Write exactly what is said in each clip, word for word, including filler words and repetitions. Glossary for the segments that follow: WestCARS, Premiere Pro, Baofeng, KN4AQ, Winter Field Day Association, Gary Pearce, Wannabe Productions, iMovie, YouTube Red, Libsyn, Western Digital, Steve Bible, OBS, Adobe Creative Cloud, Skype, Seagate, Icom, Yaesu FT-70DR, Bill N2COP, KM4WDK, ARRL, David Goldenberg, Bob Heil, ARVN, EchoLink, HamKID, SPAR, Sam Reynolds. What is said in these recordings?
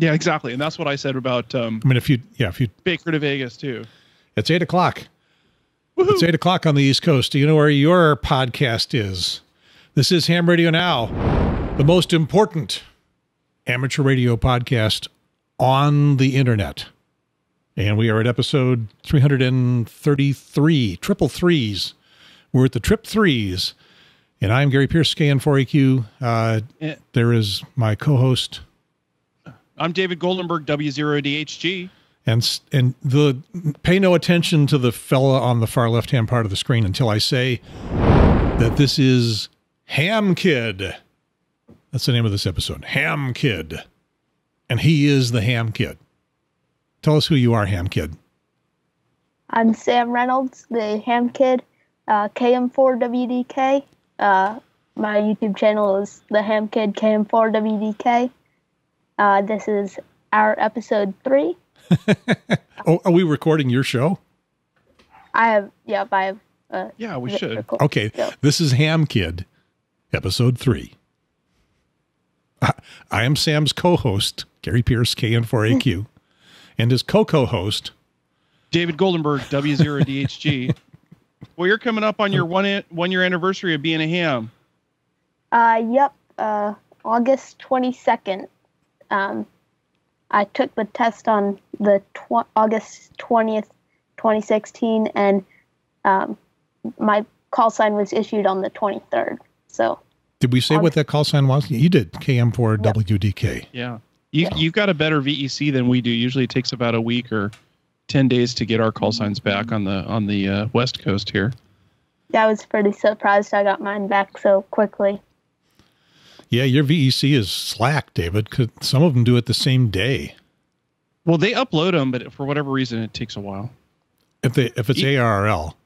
Yeah, exactly. And that's what I said about um, I mean, if you, yeah, if you Baker to Vegas too. It's eight o'clock. Woo-hoo. It's eight o'clock on the East Coast. Do you know where your podcast is? This is Ham Radio Now, the most important amateur radio podcast on the internet. And we are at episode three thirty-three, triple threes. We're at the trip threes. And I'm Gary Pearce, K N four A Q. Uh, yeah. There is my co-host. I'm David Goldenberg, W zero D H G. And, and the pay no attention to the fella on the far left-hand part of the screen until I say that this is Ham Kid. That's the name of this episode, Ham Kid. And he is the Ham Kid. Tell us who you are, Ham Kid. I'm Sam Reynolds, the Ham Kid, uh, K M four W D K. Uh, my YouTube channel is the Ham Kid, K M four W D K. Uh, this is our episode three. Oh, are we recording your show? I have, yeah, I have. Uh, yeah, we should. Record. Okay, so this is Ham Kid, episode three. I, I am Sam's co-host, Gary Pearce, K N four A Q. And his co-co-host, David Goldenberg, W zero D H G. Well, you're coming up on your one-year one year anniversary of being a ham. Uh, yep, uh, August twenty-second. Um, I took the test on the tw August twentieth, twenty sixteen, and um, my call sign was issued on the twenty-third. So, did we say August what that call sign was? You did, K M four W D K. Yeah. You, yeah. You've got a better V E C than we do. Usually it takes about a week or ten days to get our call signs back on the on the uh, West Coast here. Yeah, I was pretty surprised I got mine back so quickly. Yeah, your V E C is slack, David. Cause some of them do it the same day. Well, they upload them, but for whatever reason, it takes a while. If they if it's e A R L.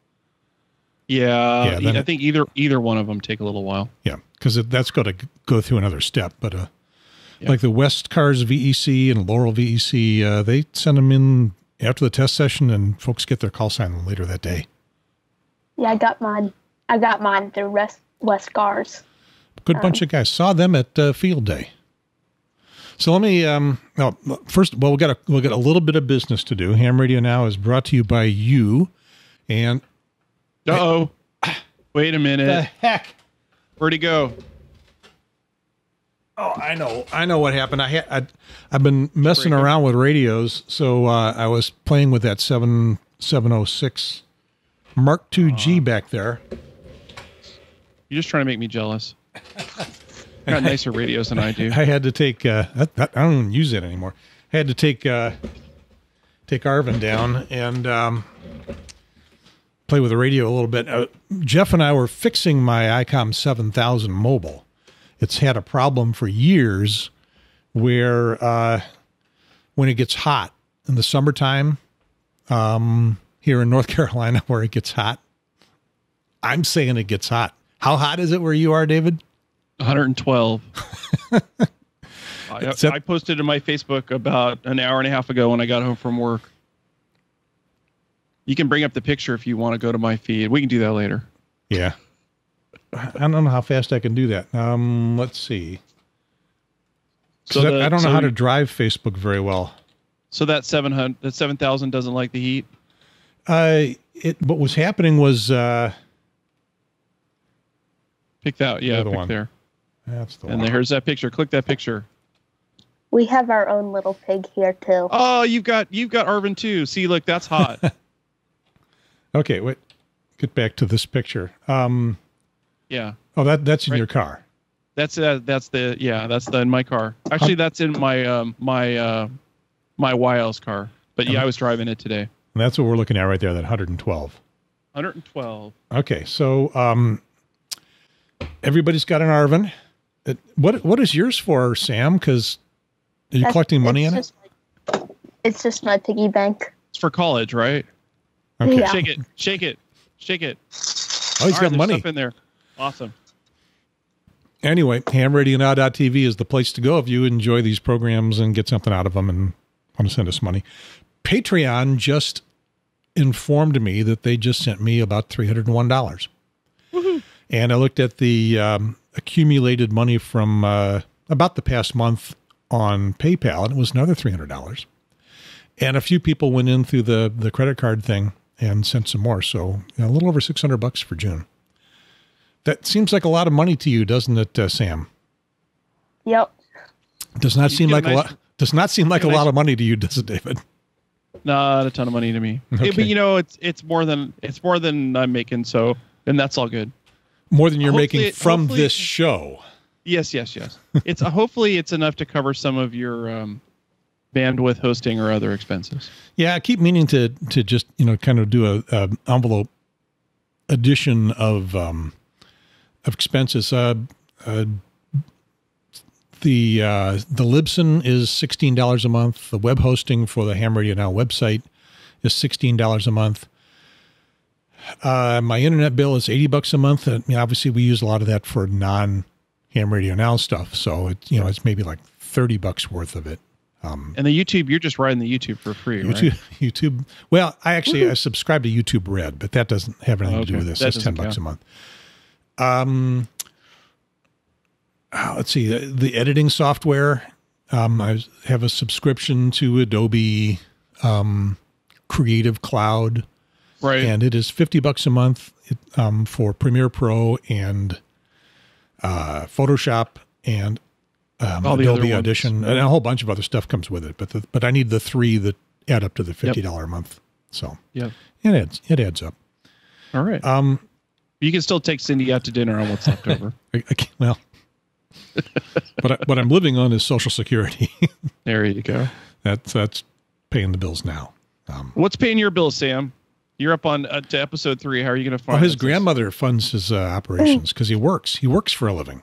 Yeah, yeah I think it, either either one of them take a little while. Yeah, because that's got to go through another step, but. Uh, Yeah. Like the WestCARS V E C and Laurel V E C, uh, they send them in after the test session, and folks get their call sign later that day. Yeah, I got mine. I got mine through WestCARS. Good um, bunch of guys. Saw them at uh, field day. So let me um, oh, first. Well, we got a we got a little bit of business to do. Ham Radio Now is brought to you by you. And uh oh, I, wait a minute. The heck, where'd he go? Oh, I know. I know what happened. I had, I, I've been messing around with radios. So uh, I was playing with that seven oh six Mark two G uh, back there. You're just trying to make me jealous. I got nicer radios than I do. I had to take, uh, that, that, I don't use it anymore. I had to take, uh, take Arvin down and um, play with the radio a little bit. Uh, Jeff and I were fixing my Icom seven thousand mobile. It's had a problem for years where uh, when it gets hot in the summertime um, here in North Carolina where it gets hot, I'm saying it gets hot. How hot is it where you are, David? one hundred twelve. I, I posted in my Facebook about an hour and a half ago when I got home from work. You can bring up the picture if you want to go to my feed. We can do that later. Yeah. I don't know how fast I can do that. Um, let's see. So the, I, I don't so know how to drive Facebook very well. So that seven hundred, that seven thousand doesn't like the heat. Uh, it, what was happening was, uh, pick that. Yeah. The pick one there. That's the and one. And here's that picture. Click that picture. We have our own little pig here too. Oh, you've got, you've got Arvin too. See, look, that's hot. Okay. Wait, get back to this picture. Um, Yeah. Oh, that that's in right. your car. That's uh, that's the yeah, that's the in my car. Actually, that's in my um my uh my Wiles car. But yeah, I was driving it today. And that's what we're looking at right there, that one hundred twelve. one hundred twelve. Okay. So, um everybody's got an Arvin. It, what what is yours for, Sam? Cuz are you that's, collecting money in just, it? It's just my piggy bank. It's for college, right? Okay. Yeah. Shake it. Shake it. Shake it. Oh, he's All got right, money stuff in there. Awesome. Anyway, ham radio now dot t v is the place to go if you enjoy these programs and get something out of them and want to send us money. Patreon just informed me that they just sent me about three hundred one dollars. Woohoo. And I looked at the um, accumulated money from uh, about the past month on PayPal, and it was another three hundred dollars. And a few people went in through the, the credit card thing and sent some more. So a little over six hundred bucks for June. That seems like a lot of money to you, doesn't it, uh, Sam? Yep. Does not you seem like imagine, a lot. Does not seem like imagine. a lot of money to you, does it, David? Not a ton of money to me. Okay. It, but you know, it's it's more than it's more than I'm making. So, and that's all good. More than you're hopefully, making from this show. Yes, yes, yes. It's uh, hopefully it's enough to cover some of your um, bandwidth, hosting, or other expenses. Yeah, I keep meaning to to just you know kind of do a, a envelope addition of um, of expenses. Uh, uh, The uh, the Libsyn is sixteen dollars a month. The web hosting for the Ham Radio Now website is sixteen dollars a month. Uh, my internet bill is eighty bucks a month. And, you know, obviously, we use a lot of that for non-Ham Radio Now stuff. So it's you know it's maybe like thirty bucks worth of it. Um, and the YouTube, you're just riding the YouTube for free, YouTube, right? YouTube. Well, I actually Woo-hoo. I subscribe to YouTube Red, but that doesn't have anything oh, okay. to do with this. That That's ten bucks count. a month. Um. Let's see, the, the editing software. Um, I have a subscription to Adobe um, Creative Cloud. Right. And it is fifty bucks a month it, um, for Premiere Pro and uh, Photoshop and um, Adobe Audition. And a whole bunch of other stuff comes with it. But the, but I need the three that add up to the fifty dollars yep. a month. So yep. it, adds, it adds up. All right. Um, you can still take Cindy out to dinner on what's left over. I, I well... but I, what I'm living on is Social Security. There you go. That's that's paying the bills now. Um, What's paying your bills, Sam? You're up on uh, to episode three. How are you going to fund? Well, his grandmother funds his uh, operations because he works. He works for a living.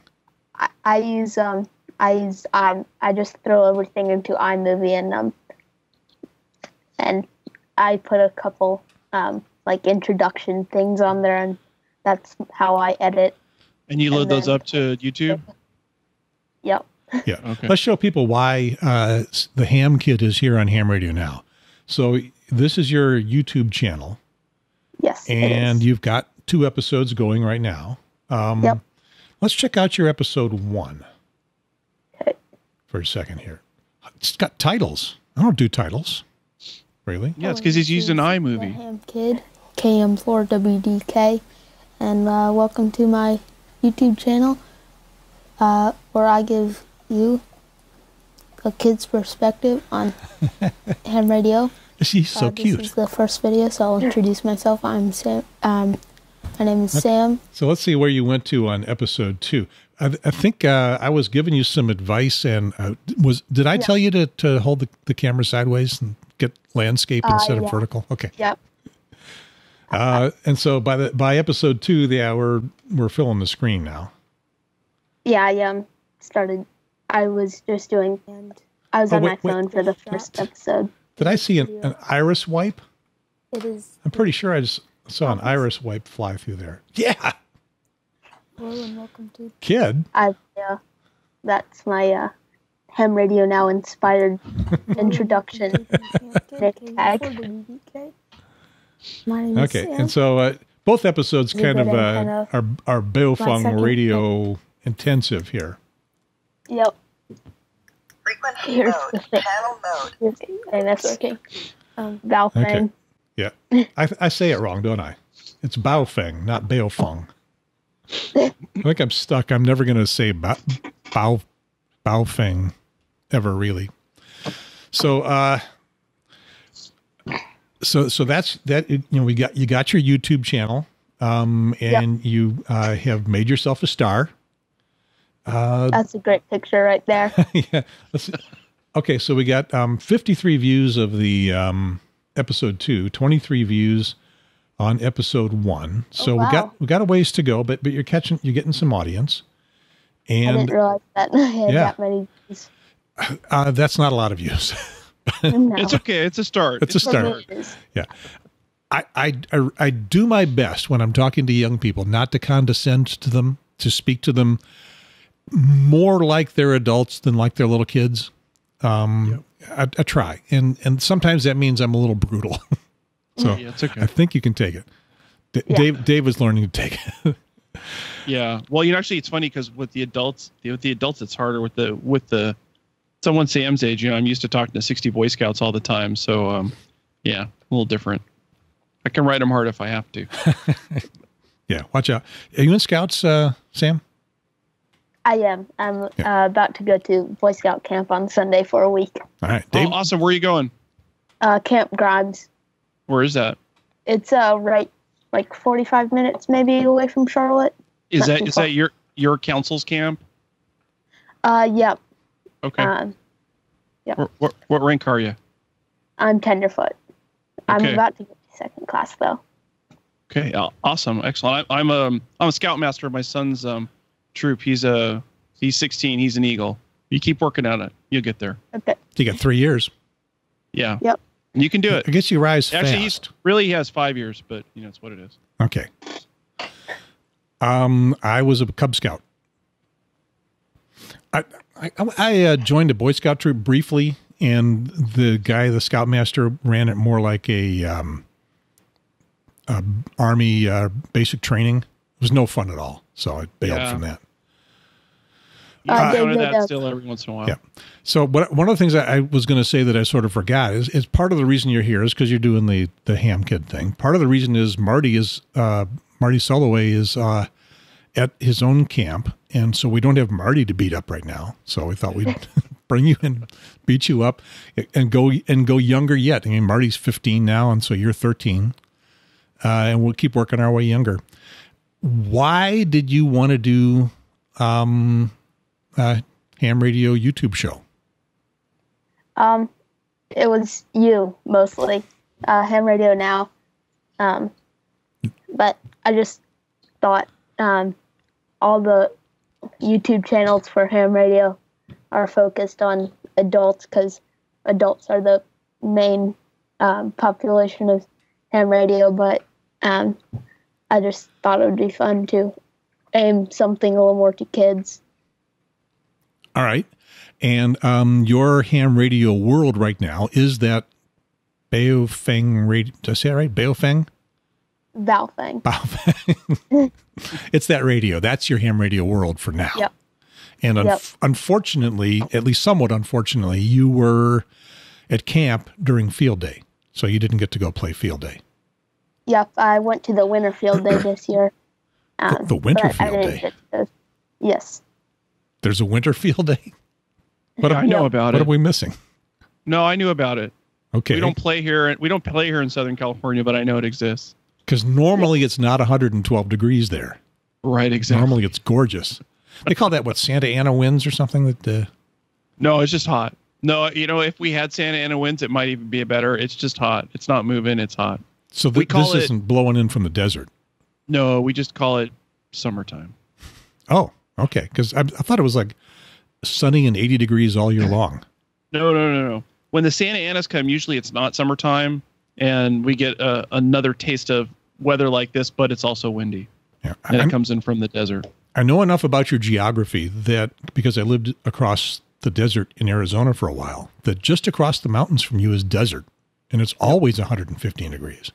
I, I use um I use um I just throw everything into iMovie and um and I put a couple um like introduction things on there, and that's how I edit. And you load and then, those up to YouTube. Yep. Yeah. Okay. Let's show people why uh, the Ham Kid is here on Ham Radio Now. So this is your YouTube channel. Yes. And you've got two episodes going right now. Um, yep. Let's check out your episode one okay. for a second here. It's got titles. I don't do titles. Really? Yeah, it's because he's used an iMovie. Ham Kid, K M four W D K, and uh, welcome to my YouTube channel. Uh, where I give you a kid's perspective on ham radio. She's uh, so this cute. This is the first video, so I'll introduce myself. I'm Sam. Um, my name is okay. Sam. So let's see where you went to on episode two. I, I think uh, I was giving you some advice, and uh, was did I yeah. tell you to, to hold the, the camera sideways and get landscape uh, instead yeah. of vertical? Okay. Yep. Uh, and so by the by episode two, yeah, we're we're filling the screen now. Yeah, I um, started, I was just doing, and I was oh, on wait, my phone wait. for the first episode. Did I see an, an iris wipe? It is. I'm pretty sure I just saw an iris wipe fly through there. Yeah. Hello and welcome to. Kid. I, uh, that's my uh, Ham Radio Now inspired introduction. My name okay, is Sam. And so uh, both episodes kind of, uh, kind of are, are Baofeng radio intensive here. Yep. Frequency Here's mode, channel mode. And that's working. Um, Baofeng. Okay. Yeah. I, I say it wrong, don't I? It's Baofeng, not Baofeng. I think I'm stuck. I'm never going to say ba Bao Baofeng ever, really. So, uh, so, so that's that, you know, we got, you got your YouTube channel, um, and yep. you, uh, have made yourself a star. Uh, That's a great picture right there. Yeah. Let's see. Okay, so we got um, fifty-three views of the um, episode two, twenty-three views on episode one. So oh, wow. we got we got a ways to go, but but you're catching you're getting some audience. And I didn't realize that I had yeah. that many views. Uh, that's not a lot of views. No. It's okay. It's a start. It's, it's a start. It yeah. I, I I I do my best when I'm talking to young people not to condescend to them, to speak to them more like they're adults than like they're little kids. Um, yep. I, I try. And, and sometimes that means I'm a little brutal. So yeah, it's okay. I think you can take it. D yeah. Dave, Dave was learning to take it. Yeah. Well, you know, actually it's funny because with the adults, with the adults, it's harder with the, with the, someone Sam's age, you know, I'm used to talking to sixty Boy Scouts all the time. So, um, yeah, a little different. I can write them hard if I have to. Yeah, watch out. Are you in Scouts, uh, Sam? I am. I'm yeah. uh, about to go to Boy Scout camp on Sunday for a week. All right. Dave? Oh, awesome. Where are you going? Uh, Camp Grimes. Where is that? It's uh, right like forty-five minutes maybe away from Charlotte. Is that is that your your council's camp? Uh, yep. Okay. Um, yep. What, what, what rank are you? I'm tenderfoot. Okay. I'm about to get to second class though. Okay. Uh, awesome. Excellent. I, I'm a I'm a scoutmaster of my son's um troop. He's a he's sixteen. He's an Eagle. You keep working at it. You'll get there. Okay. You got three years. Yeah. Yep. You can do it. I guess you rise Actually, fast. Actually, really, he has five years, but you know, it's what it is. Okay. Um, I was a Cub Scout. I I, I uh, joined a Boy Scout troop briefly, and the guy, the scoutmaster, ran it more like a, um, a Army uh, basic training. It was no fun at all, so I bailed yeah. from that. I encounter that still every once in a while. Yeah. So what, one of the things I, I was going to say that I sort of forgot is, is part of the reason you're here is because you're doing the, the Ham Kid thing. Part of the reason is Marty is, uh, Marty Soloway is uh, at his own camp. And so we don't have Marty to beat up right now. So we thought we'd bring you in, beat you up and go and go younger yet. I mean, Marty's fifteen now. And so you're thirteen uh, and we'll keep working our way younger. Why did you want to do, um, Uh, ham radio YouTube show? Um, it was you mostly, uh, Ham Radio Now. Um, but I just thought, um, all the YouTube channels for ham radio are focused on adults because adults are the main, um, population of ham radio. But, um, I just thought it would be fun to aim something a little more to kids. All right. And um, your ham radio world right now is that Baofeng radio. Did I say that right? Baofeng? Baofeng. Baofeng. It's that radio. That's your ham radio world for now. Yep. And un yep. unfortunately, at least somewhat unfortunately, you were at camp during field day. So you didn't get to go play field day. Yep. I went to the winter field day this year. Um, the, the winter field day? To, yes. There's a winter field day? But yeah, I know about it. What are we missing? No, I knew about it. Okay. We don't play here. We don't play here in Southern California, but I know it exists. Because normally it's not one hundred twelve degrees there. Right, exactly. Normally it's gorgeous. They call that, what, Santa Ana winds or something? That uh... No, it's just hot. No, you know, if we had Santa Ana winds, it might even be better. It's just hot. It's not moving. It's hot. So th we call this it, isn't blowing in from the desert? No, we just call it summertime. Oh. Okay, because I, I thought it was like sunny and eighty degrees all year long. No, no, no, no. When the Santa Anas come, usually it's not summertime, and we get uh, another taste of weather like this, but it's also windy. Yeah, and I'm, it comes in from the desert. I know enough about your geography that, because I lived across the desert in Arizona for a while, that just across the mountains from you is desert, and it's always one hundred fifteen degrees.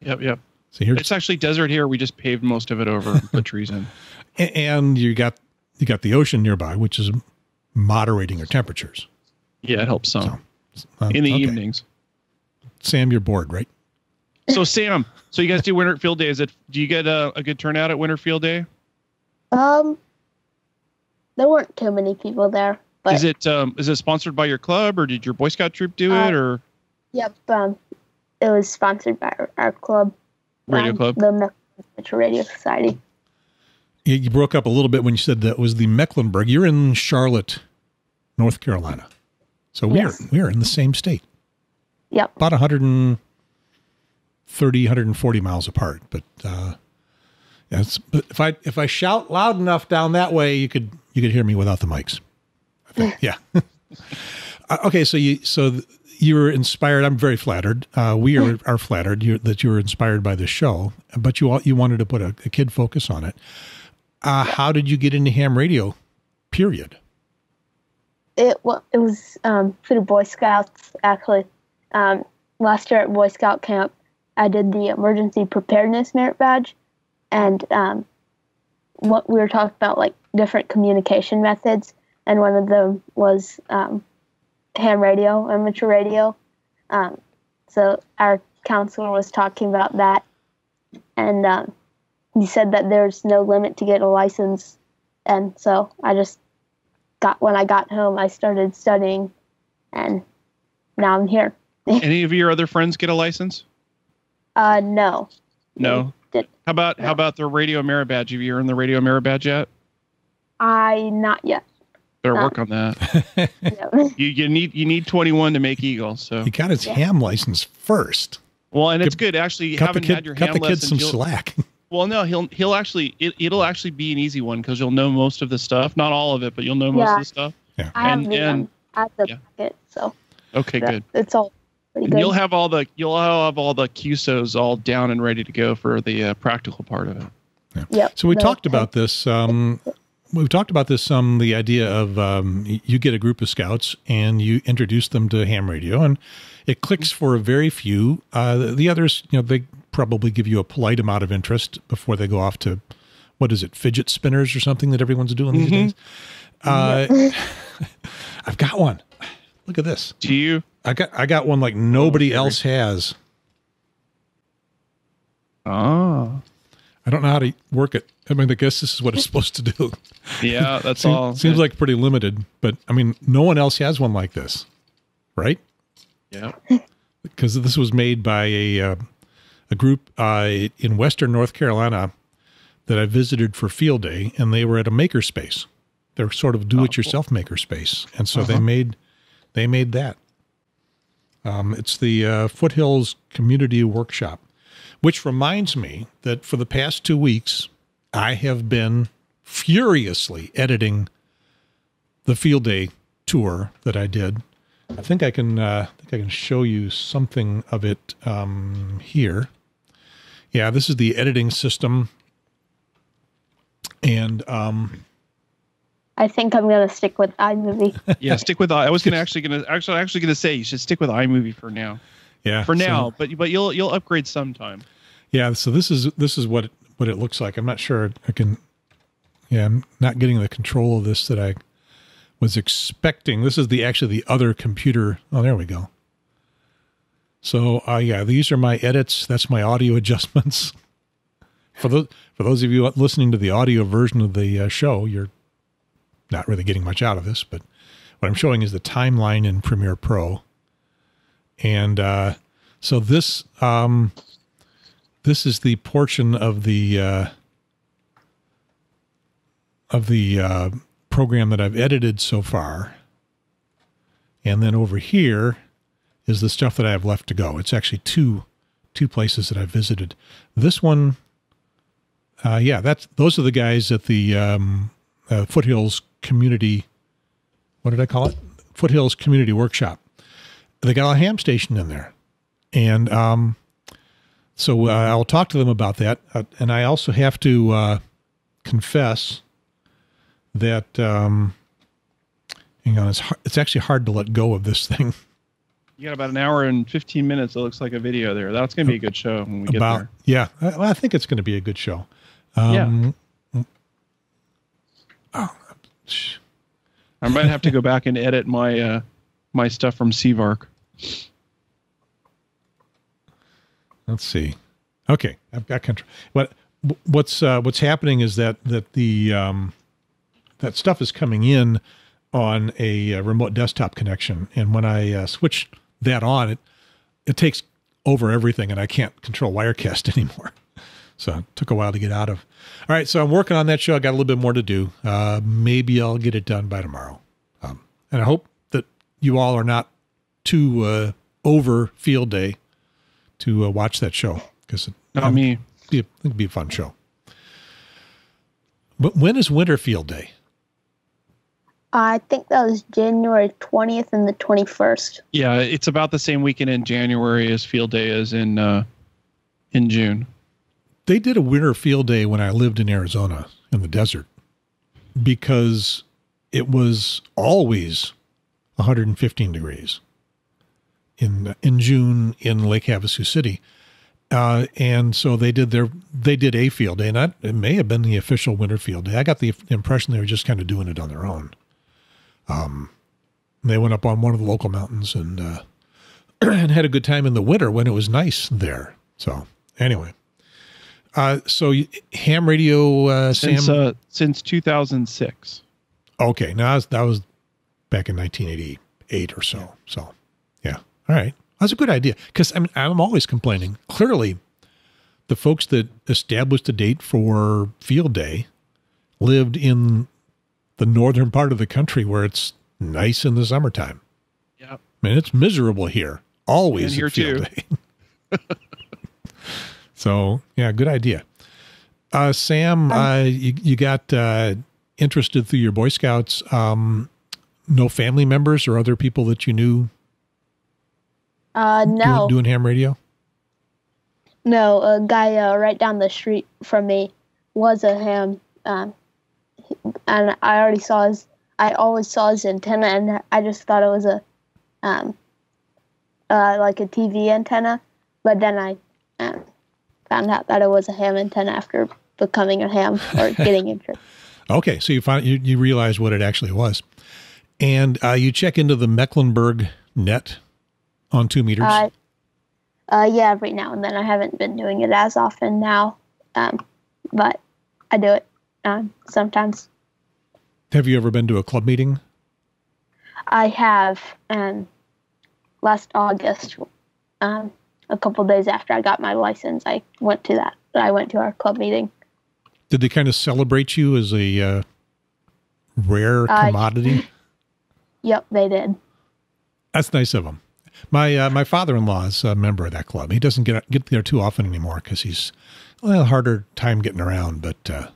Yep, yep. So here, it's actually desert here. We just paved most of it over and put trees in. And you got you got the ocean nearby, which is moderating your temperatures. Yeah, it helps some. So, uh, in the okay. evenings. Sam, you're bored, right? So Sam, so you guys do winter field day. Is it, do you get a, a good turnout at winter field day? Um, there weren't too many people there. But is it um is it sponsored by your club or did your Boy Scout troop do uh, it or? Yep, um, it was sponsored by our, our club. Radio Club? The Mecklenburg Radio Society. You, you broke up a little bit when you said that was the Mecklenburg. You're in Charlotte, North Carolina. So we yes. are we are in the same state. Yep. About one hundred thirty, one hundred forty miles apart. But uh yeah, it's, but if I if I shout loud enough down that way, you could you could hear me without the mics. I think. Yeah. uh, okay, so you so the, you were inspired. I'm very flattered. Uh, we are, are flattered you, that you were inspired by the show, but you all, you wanted to put a, a kid focus on it. Uh, how did you get into ham radio? Period. It well, it was um, through Boy Scouts actually. Um, last year at Boy Scout camp, I did the emergency preparedness merit badge, and um, what we were talking about, like different communication methods, and one of them was um, ham radio, amateur radio. Um, so our counselor was talking about that, and um, he said that there's no limit to get a license. And so I just got, when I got home, I started studying, and now I'm here. Any of your other friends get a license? Uh, no. No? How about, no. how about the Radio Amera badge? Have you earned the Radio Amera badge yet? I, not yet. Better not. Work on that. No. you, you need you need twenty-one to make Eagle. So he got his yeah. ham license first. Well, and it's cut, good actually. You haven't kid, had your cut ham the kid some slack. Well, no, he'll he'll actually it, it'll actually be an easy one because you'll know most of the stuff, not all of it, but you'll know most yeah. of the stuff. Yeah, I and, have the, and, um, the yeah. packet, so okay, yeah, good. It's all. And good. You'll have all the you'll have all the Q S Os all down and ready to go for the uh, practical part of it. Yeah. Yep. So we no, talked about this. Um, We've talked about this some, um, the idea of um, you get a group of scouts and you introduce them to ham radio, and it clicks for a very few. Uh, the others, you know, they probably give you a polite amount of interest before they go off to, what is it, fidget spinners or something that everyone's doing mm-hmm. these days. Uh, I've got one. Look at this. Do you? I got I got one like nobody oh, else has. Oh. I don't know how to work it. I mean, I guess this is what it's supposed to do. Yeah, that's seems, all. Seems like pretty limited, but I mean, no one else has one like this, right? Yeah. Because this was made by a uh, a group uh, in Western North Carolina that I visited for field day, and they were at a makerspace. They're sort of do-it-yourself oh, cool. makerspace, and so uh-huh. they made they made that. Um, it's the uh, Foothills Community Workshop. Which reminds me that for the past two weeks, I have been furiously editing the field day tour that I did. I think I can, uh, I think I can show you something of it um, here. Yeah, this is the editing system, and um, I think I'm going to stick with iMovie. Yeah, stick with. I was going to actually going to actually actually going to say you should stick with iMovie for now. Yeah, for now, so, but but you'll you'll upgrade sometime. Yeah, so this is this is what it, what it looks like. I'm not sure I can. Yeah, I'm not getting the control of this that I was expecting. This is the actually the other computer. Oh, there we go. So, uh, yeah, these are my edits. That's my audio adjustments. For those for those of you listening to the audio version of the uh, show, you're not really getting much out of this. But what I'm showing is the timeline in Premiere Pro. And uh, so this um, this is the portion of the uh, of the uh, program that I've edited so far, and then over here is the stuff that I have left to go. It's actually two two places that I visited. This one, uh, yeah, that's those are the guys at the um, uh, Foothills Community. What did I call it? Foothills Community Workshop. They got a ham station in there. And um, so uh, I'll talk to them about that. Uh, and I also have to uh, confess that, um, hang on, it's, hard, it's actually hard to let go of this thing. You got about an hour and fifteen minutes. It looks like a video there. That's going to be a good show when we about, get there. Yeah, I, I think it's going to be a good show. Um, yeah. Oh, I might have to go back and edit my... Uh, my stuff from C VARC. Let's see. Okay. I've got control. What, what's, uh, what's happening is that, that the, um, that stuff is coming in on a uh, remote desktop connection. And when I uh, switch that on, it, it takes over everything and I can't control Wirecast anymore. So it took a while to get out of. All right. So I'm working on that show. I got a little bit more to do. Uh, maybe I'll get it done by tomorrow. Um, and I hope you all are not too uh, over field day to uh, watch that show because not um, me. Be a, it'd be a fun show. But when is winter field day? I think that was January twentieth and the twenty first. Yeah, it's about the same weekend in January as field day is in uh, in June. They did a winter field day when I lived in Arizona in the desert because it was always one hundred fifteen degrees in in June in Lake Havasu City, uh, and so they did their they did a field day, and I, it may have been the official winter field day. I got the impression they were just kind of doing it on their own. Um, And they went up on one of the local mountains and uh, and had a good time in the winter when it was nice there. So anyway, uh, so ham radio, uh, since, Sam, uh, since two thousand six. Okay, now that was, that was back in nineteen eighty-eight or so. So yeah, all right, that's a good idea because I mean I'm always complaining. Clearly, the folks that established a date for field day lived in the northern part of the country where it's nice in the summertime. Yeah, I mean it's miserable here. Always here too. So yeah, good idea. Uh, Sam, uh, you, you got uh, interested through your Boy Scouts. Um, no family members or other people that you knew? Uh, no. Doing, doing ham radio? No, a guy uh, right down the street from me was a ham, um, and I already saw his. I always saw his antenna, and I just thought it was a, um, uh, like a T V antenna. But then I um, found out that it was a ham antenna after becoming a ham or getting interested. Okay, so you find you you realize what it actually was, and uh, you check into the Mecklenburg net on two meters. Uh, uh, yeah, every now and then. I haven't been doing it as often now, um, but I do it um, sometimes. Have you ever been to a club meeting? I have, um, last August, um, a couple of days after I got my license, I went to that. I went to our club meeting. Did they kind of celebrate you as a uh, rare commodity? Uh, yep, they did. That's nice of them. My uh, my father-in-law is a member of that club. He doesn't get get there too often anymore because he's a little harder time getting around, but. Uh,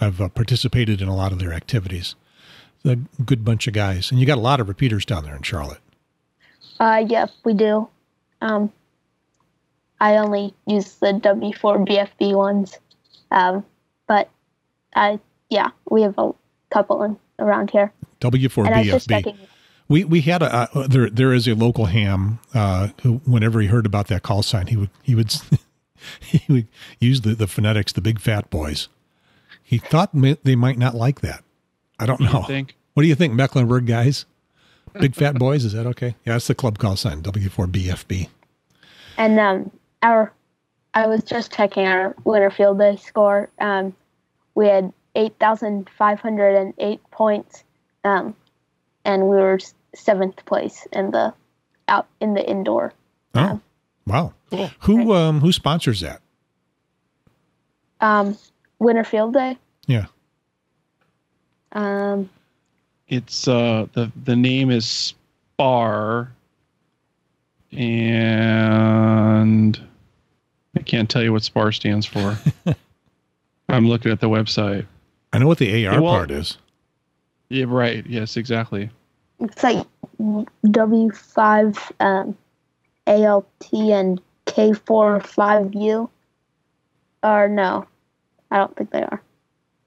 I've uh, participated in a lot of their activities. It's a good bunch of guys. And you got a lot of repeaters down there in Charlotte. Uh, yeah, we do. Um, I only use the W four B F B ones. Um, but, I, yeah, we have a couple in, around here. W four B F B. We, we had a, uh, there, there is a local ham uh, who, whenever he heard about that call sign, he would, he would, he would use the, the phonetics, the big fat boys. He thought they might not like that. I don't know. Think? What do you think, Mecklenburg guys? Big fat boys, is that okay? Yeah, that's the club call sign, W four B F B. And um, our, I was just checking our winter field day score. Um, we had eight thousand five hundred eight points, um, and we were seventh place in the out in the indoor. Oh, um, wow! Cool. Who um, who sponsors that? Um. Winter Field Day. Yeah. Um, it's uh the the name is SPAR, and I can't tell you what SPAR stands for. I'm looking at the website. I know what the A R well, part is. Yeah. Right. Yes. Exactly. It's like W five um, A L T and K four five U. Or no. I don't think they are.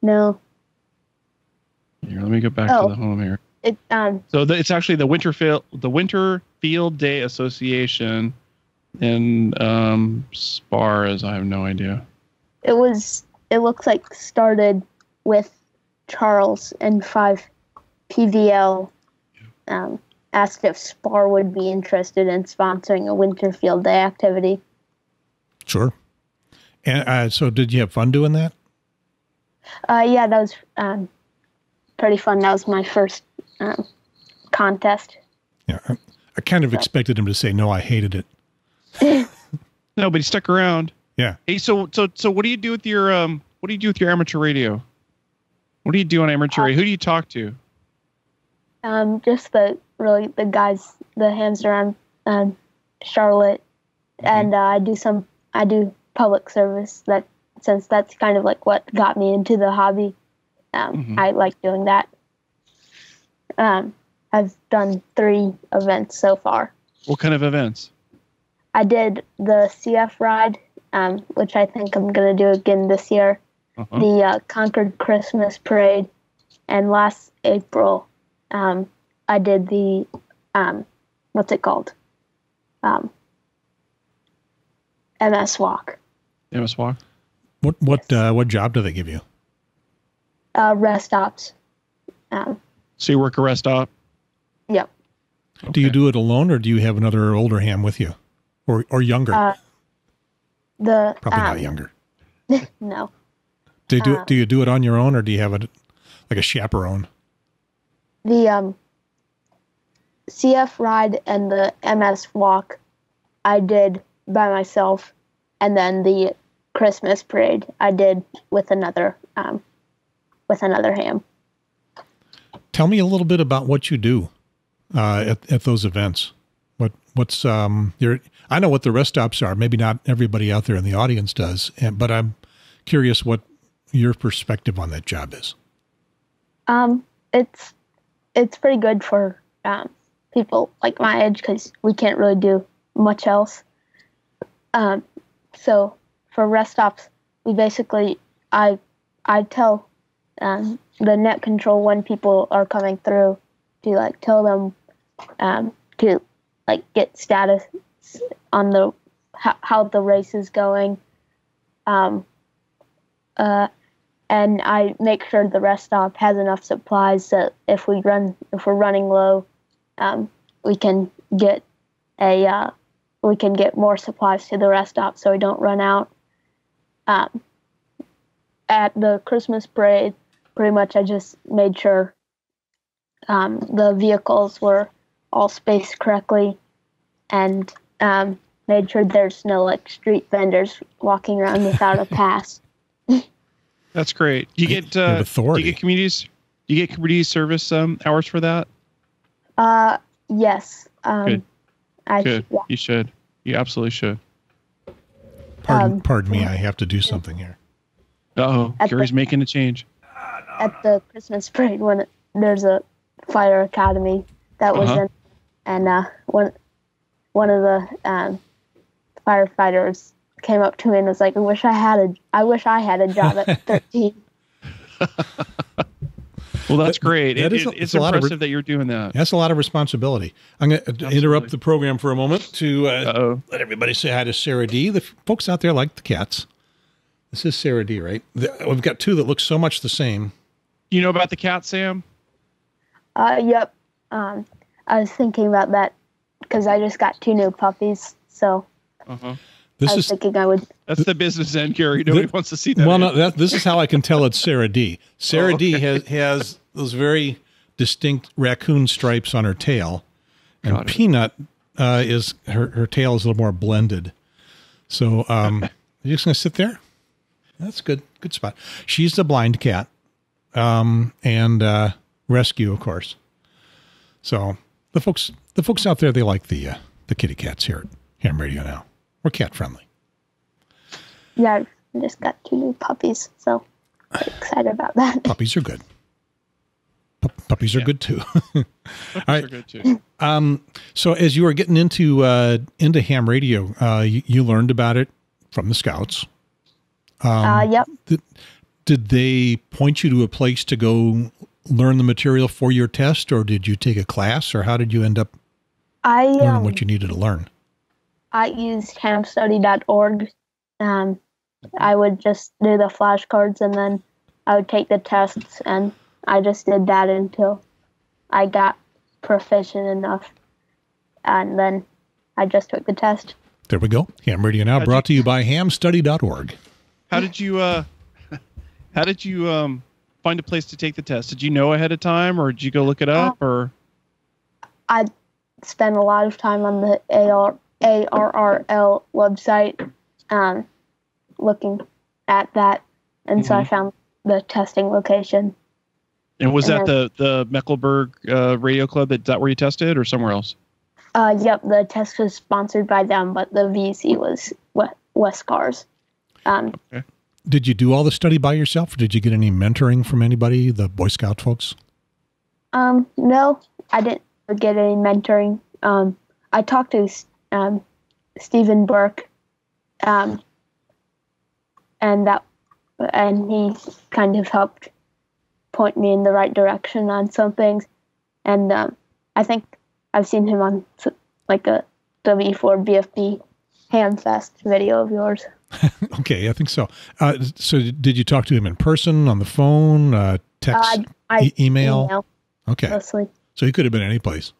No. Here, let me go back oh, to the home here. It, um, so the, it's actually the Winter Field, the Winter Field Day Association, and um, SPAR is I have no idea. It was. It looks like started with Charles and five P V L um, asked if SPAR would be interested in sponsoring a Winter Field Day activity. Sure. And uh, so did you have fun doing that? Uh, yeah, that was um, pretty fun. That was my first um, contest. Yeah, I, I kind of so. expected him to say, no, I hated it. No, but he stuck around. Yeah. Hey, so so so what do you do with your um what do you do with your amateur radio? What do you do on amateur uh, radio? Who do you talk to? Um just the really the guys, the hams around um Charlotte. Mm-hmm. And uh, I do some I do public service, that since that's kind of like what got me into the hobby. Um, mm-hmm. I like doing that. Um, I've done three events so far. What kind of events? I did the C F ride, um, which I think I'm going to do again this year. Uh-huh. The uh, Concord Christmas Parade. And last April, um, I did the, um, what's it called? Um, M S Walk. M S Walk. What what yes. uh, what job do they give you? Uh, rest stops. Um, so you work a rest stop. Yep. Okay. Do you do it alone, or do you have another older ham with you, or or younger? Uh, the probably um, not younger. No. Do you do, um, do you do it on your own, or do you have a like a chaperone? The um, C F ride and the M S walk, I did by myself, and then the Christmas parade I did with another um, with another ham. Tell me a little bit about what you do uh, at at those events. What what's um? Your, I know what the rest stops are. Maybe not everybody out there in the audience does, and, but I'm curious what your perspective on that job is. Um, it's it's pretty good for um, people like my age because we can't really do much else. Um, so for rest stops, we basically I I tell. Um, the net control when people are coming through to like tell them um, to like get status on the how, how the race is going, um, uh, and I make sure the rest stop has enough supplies that if we run if we're running low, um, we can get a uh, we can get more supplies to the rest stop so we don't run out. Um, at the Christmas parade. Pretty much I just made sure um, the vehicles were all spaced correctly and um, made sure there's no like street vendors walking around without a pass. That's great. You get uh, authority. You get communities. You get community service um, hours for that. Uh, yes. Um, Good. I Good. Sh yeah. You should. You absolutely should. Pardon, um, pardon me. I have to do something here. Uh oh, Gary's making a change. At the Christmas parade, when it, there's a fire academy that was uh-huh. in, and uh, one one of the um, firefighters came up to me and was like, "I wish I had a, I wish I had a job at thirteen." Well, that's great. That, that it, is a, it's impressive that you're doing that. That's a lot of responsibility. I'm going to interrupt the program for a moment to uh, uh-oh. let everybody say hi to Sarah D. The folks out there like the cats. This is Sarah D, right? The, we've got two that look so much the same. You know about the cat, Sam? Uh, yep. Um, I was thinking about that because I just got two new puppies. So uh-huh. this I was is, thinking I would. That's the business end, Gary. Nobody the, wants to see that. Well, no, that, this is how I can tell it's Sarah D. Sarah oh, okay. D has, has those very distinct raccoon stripes on her tail. And got Peanut uh, is, her, her tail is a little more blended. So um, are you just going to sit there? That's good. Good spot. She's the blind cat, um, and, uh, rescue, of course. So the folks, the folks out there, they like the, uh, the kitty cats here at Ham Radio Now. We're cat friendly. Yeah. I just got two new puppies. So I'm excited about that. Puppies are good. P puppies yeah. are good too. Puppies All right. are good too. Um, so as you were getting into, uh, into ham radio, uh, you, you learned about it from the scouts. Um, uh, yep. Th did they point you to a place to go learn the material for your test, or did you take a class, or how did you end up I, learning um, what you needed to learn? I used ham study dot org. Um, I would just do the flashcards, and then I would take the tests, and I just did that until I got proficient enough, and then I just took the test. There we go. Ham Radio Now brought to you by ham study dot org. How did you, uh, how did you, um, find a place to take the test? Did you know ahead of time, or did you go look it up, uh, or? I spent a lot of time on the A R R L website, um, looking at that. And mm-hmm. so I found the testing location. And was and that then, the, the Mecklenburg, uh, radio club that, that where you tested, or somewhere else? Uh, yep. The test was sponsored by them, but the V C was WestCARS. Um, okay. Did you do all the study by yourself, or did you get any mentoring from anybody, the Boy Scout folks? Um, no, I didn't get any mentoring. Um, I talked to um, Stephen Burke, um, and that, and he kind of helped point me in the right direction on some things. And um, I think I've seen him on like a W four B F B Hamfest video of yours. Okay, I think so. Uh, so did you talk to him in person, on the phone, uh, text, uh, I, I, e email? email? Okay. Mostly. So he could have been any place.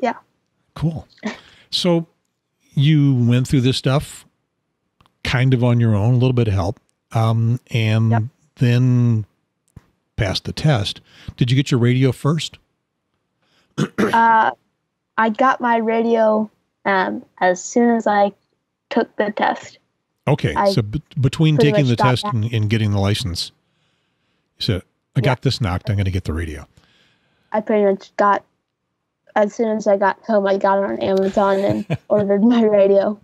Yeah. Cool. So you went through this stuff kind of on your own, a little bit of help, um, and yep. then passed the test. Did you get your radio first? uh, I got my radio um, as soon as I took the test. Okay, I so b between taking the test and, and getting the license, you said, I got yeah. this knocked, I'm going to get the radio. I pretty much got, as soon as I got home, I got it on Amazon and ordered my radio.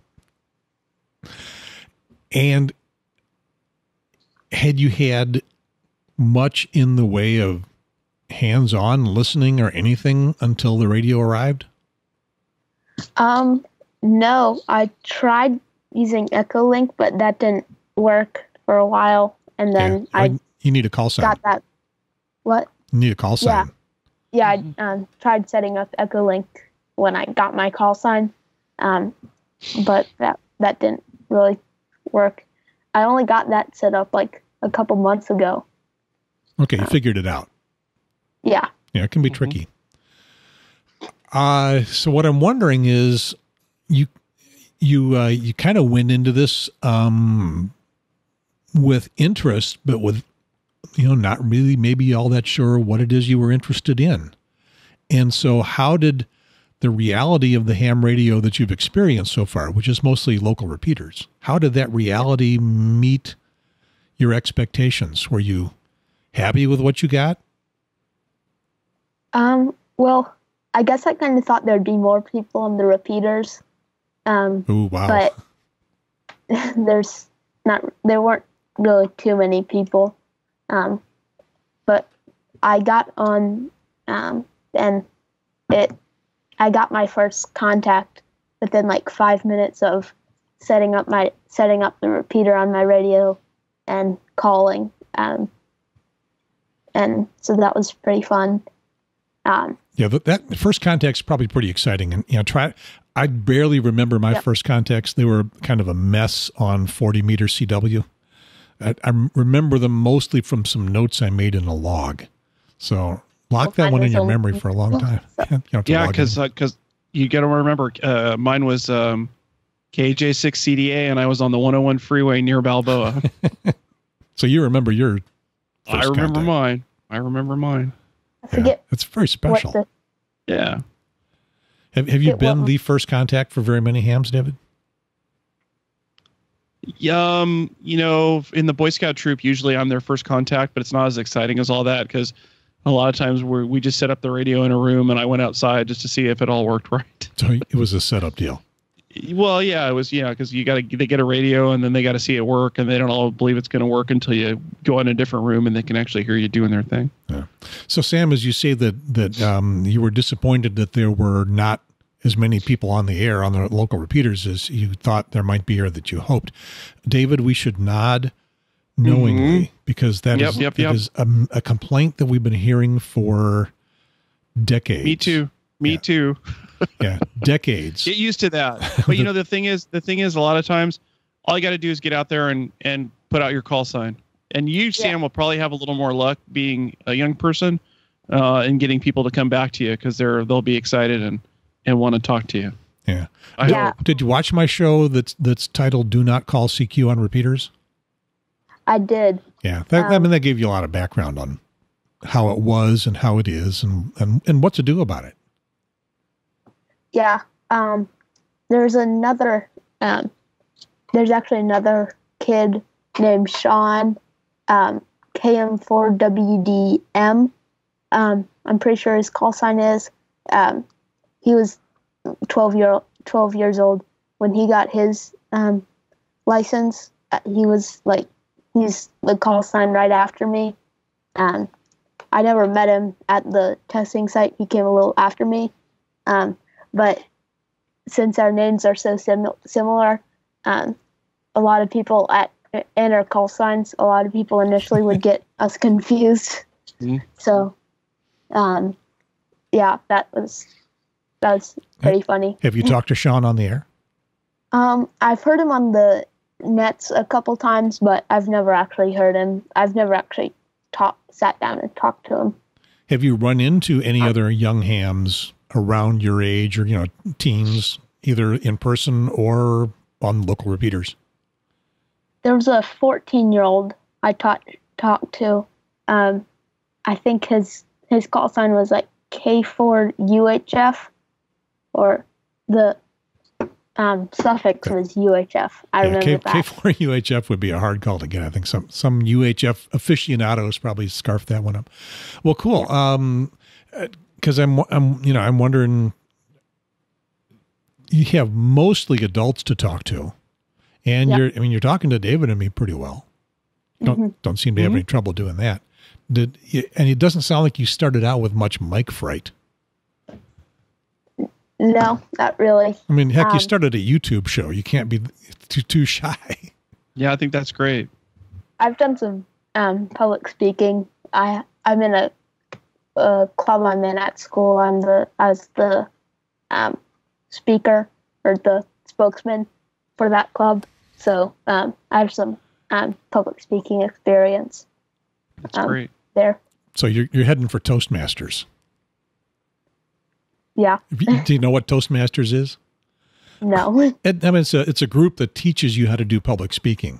And had you had much in the way of hands-on listening or anything until the radio arrived? Um, no, I tried using EchoLink, but that didn't work for a while, and then yeah. I, I you need a call sign. Got that? What? You need a call sign. Yeah, yeah. I um, tried setting up EchoLink when I got my call sign, um, but that that didn't really work. I only got that set up like a couple months ago. Okay, you um, figured it out. Yeah. Yeah, it can be mm-hmm. tricky. Uh, so what I'm wondering is, you. You uh, you kind of went into this um, with interest, but with, you know, not really maybe all that sure what it is you were interested in. And so how did the reality of the ham radio that you've experienced so far, which is mostly local repeaters, how did that reality meet your expectations? Were you happy with what you got? Um, well, I guess I kind of thought there'd be more people on the repeaters. Um, Ooh, wow. But there's not, there weren't really too many people. Um, but I got on, um, and it, I got my first contact within like five minutes of setting up my, setting up the repeater on my radio and calling. Um, and so that was pretty fun. Um, yeah, that, that first contact is probably pretty exciting. And, you know, try I barely remember my yep. first contacts. They were kind of a mess on forty meter C W. I, I remember them mostly from some notes I made in a log. So lock that one in your memory for a long time. You know, yeah, because because uh, you got to remember, uh, mine was um, K J six C D A, and I was on the one oh one freeway near Balboa. So you remember your first I remember contact. mine. I remember mine. I forget. Yeah, it's very special. The, yeah. Have, have you been the first contact for very many hams, David? Um, you know, in the Boy Scout troop, usually I'm their first contact, but it's not as exciting as all that because a lot of times we we just set up the radio in a room and I went outside just to see if it all worked right. So it was a setup deal. Well, yeah, it was, yeah, because you got to they get a radio and then they got to see it work, and they don't all believe it's going to work until you go in a different room and they can actually hear you doing their thing. Yeah. So, Sam, as you say that that um, you were disappointed that there were not as many people on the air on the local repeaters as you thought there might be or that you hoped, David, we should nod knowingly mm-hmm. because that yep, is, yep, yep. is a, a complaint that we've been hearing for decades. Me too. Me yeah. too. Yeah, decades. Get used to that. But you know, the thing is, the thing is, a lot of times, all you got to do is get out there and and put out your call sign. And you, yeah. Sam, will probably have a little more luck being a young person uh, and getting people to come back to you because they're they'll be excited and and want to talk to you. Yeah. I yeah. hope. Did you watch my show that's that's titled "Do Not Call C Q on Repeaters"? I did. Yeah, that, um, I mean, that gave you a lot of background on how it was and how it is and and and what to do about it. Yeah, um, there's another, um, there's actually another kid named Sean, um, K M four W D M, um, I'm pretty sure his call sign is, um, he was twelve, year, twelve years old when he got his um, license. He was like, he's the call sign right after me. Um, I never met him at the testing site, he came a little after me. Um, But since our names are so sim similar, um, a lot of people at and our call signs, a lot of people initially would get us confused. Mm-hmm. So, um, yeah, that was that was pretty funny. Have you talked to Sean on the air? Um, I've heard him on the nets a couple times, but I've never actually heard him. I've never actually talked, sat down and talked to him. Have you run into any other young hams around your age, or, you know, teens, either in person or on local repeaters? There was a fourteen-year-old I taught, talked to. Um, I think his his call sign was like K four U H F, or the um, suffix was U H F. I yeah, remember K, that. K four U H F would be a hard call to get. I think some some U H F aficionados probably scarfed that one up. Well, cool. Um, because I'm I'm you know I'm wondering. You have mostly adults to talk to, and yep. you're I mean you're talking to David and me pretty well. Don't mm-hmm. don't seem to have mm-hmm. any trouble doing that. Did and it doesn't sound like you started out with much mic fright. No, not really. I mean, heck, um, you started a YouTube show. You can't be too too shy. Yeah, I think that's great. I've done some um, public speaking. I I'm in a, a club I'm in at school. I'm the as the um, speaker or the spokesman for that club. So um, I have some um, public speaking experience. That's um, great. There. So you're you're heading for Toastmasters. Yeah. Do you know what Toastmasters is? No. It, I mean, it's a, it's a group that teaches you how to do public speaking.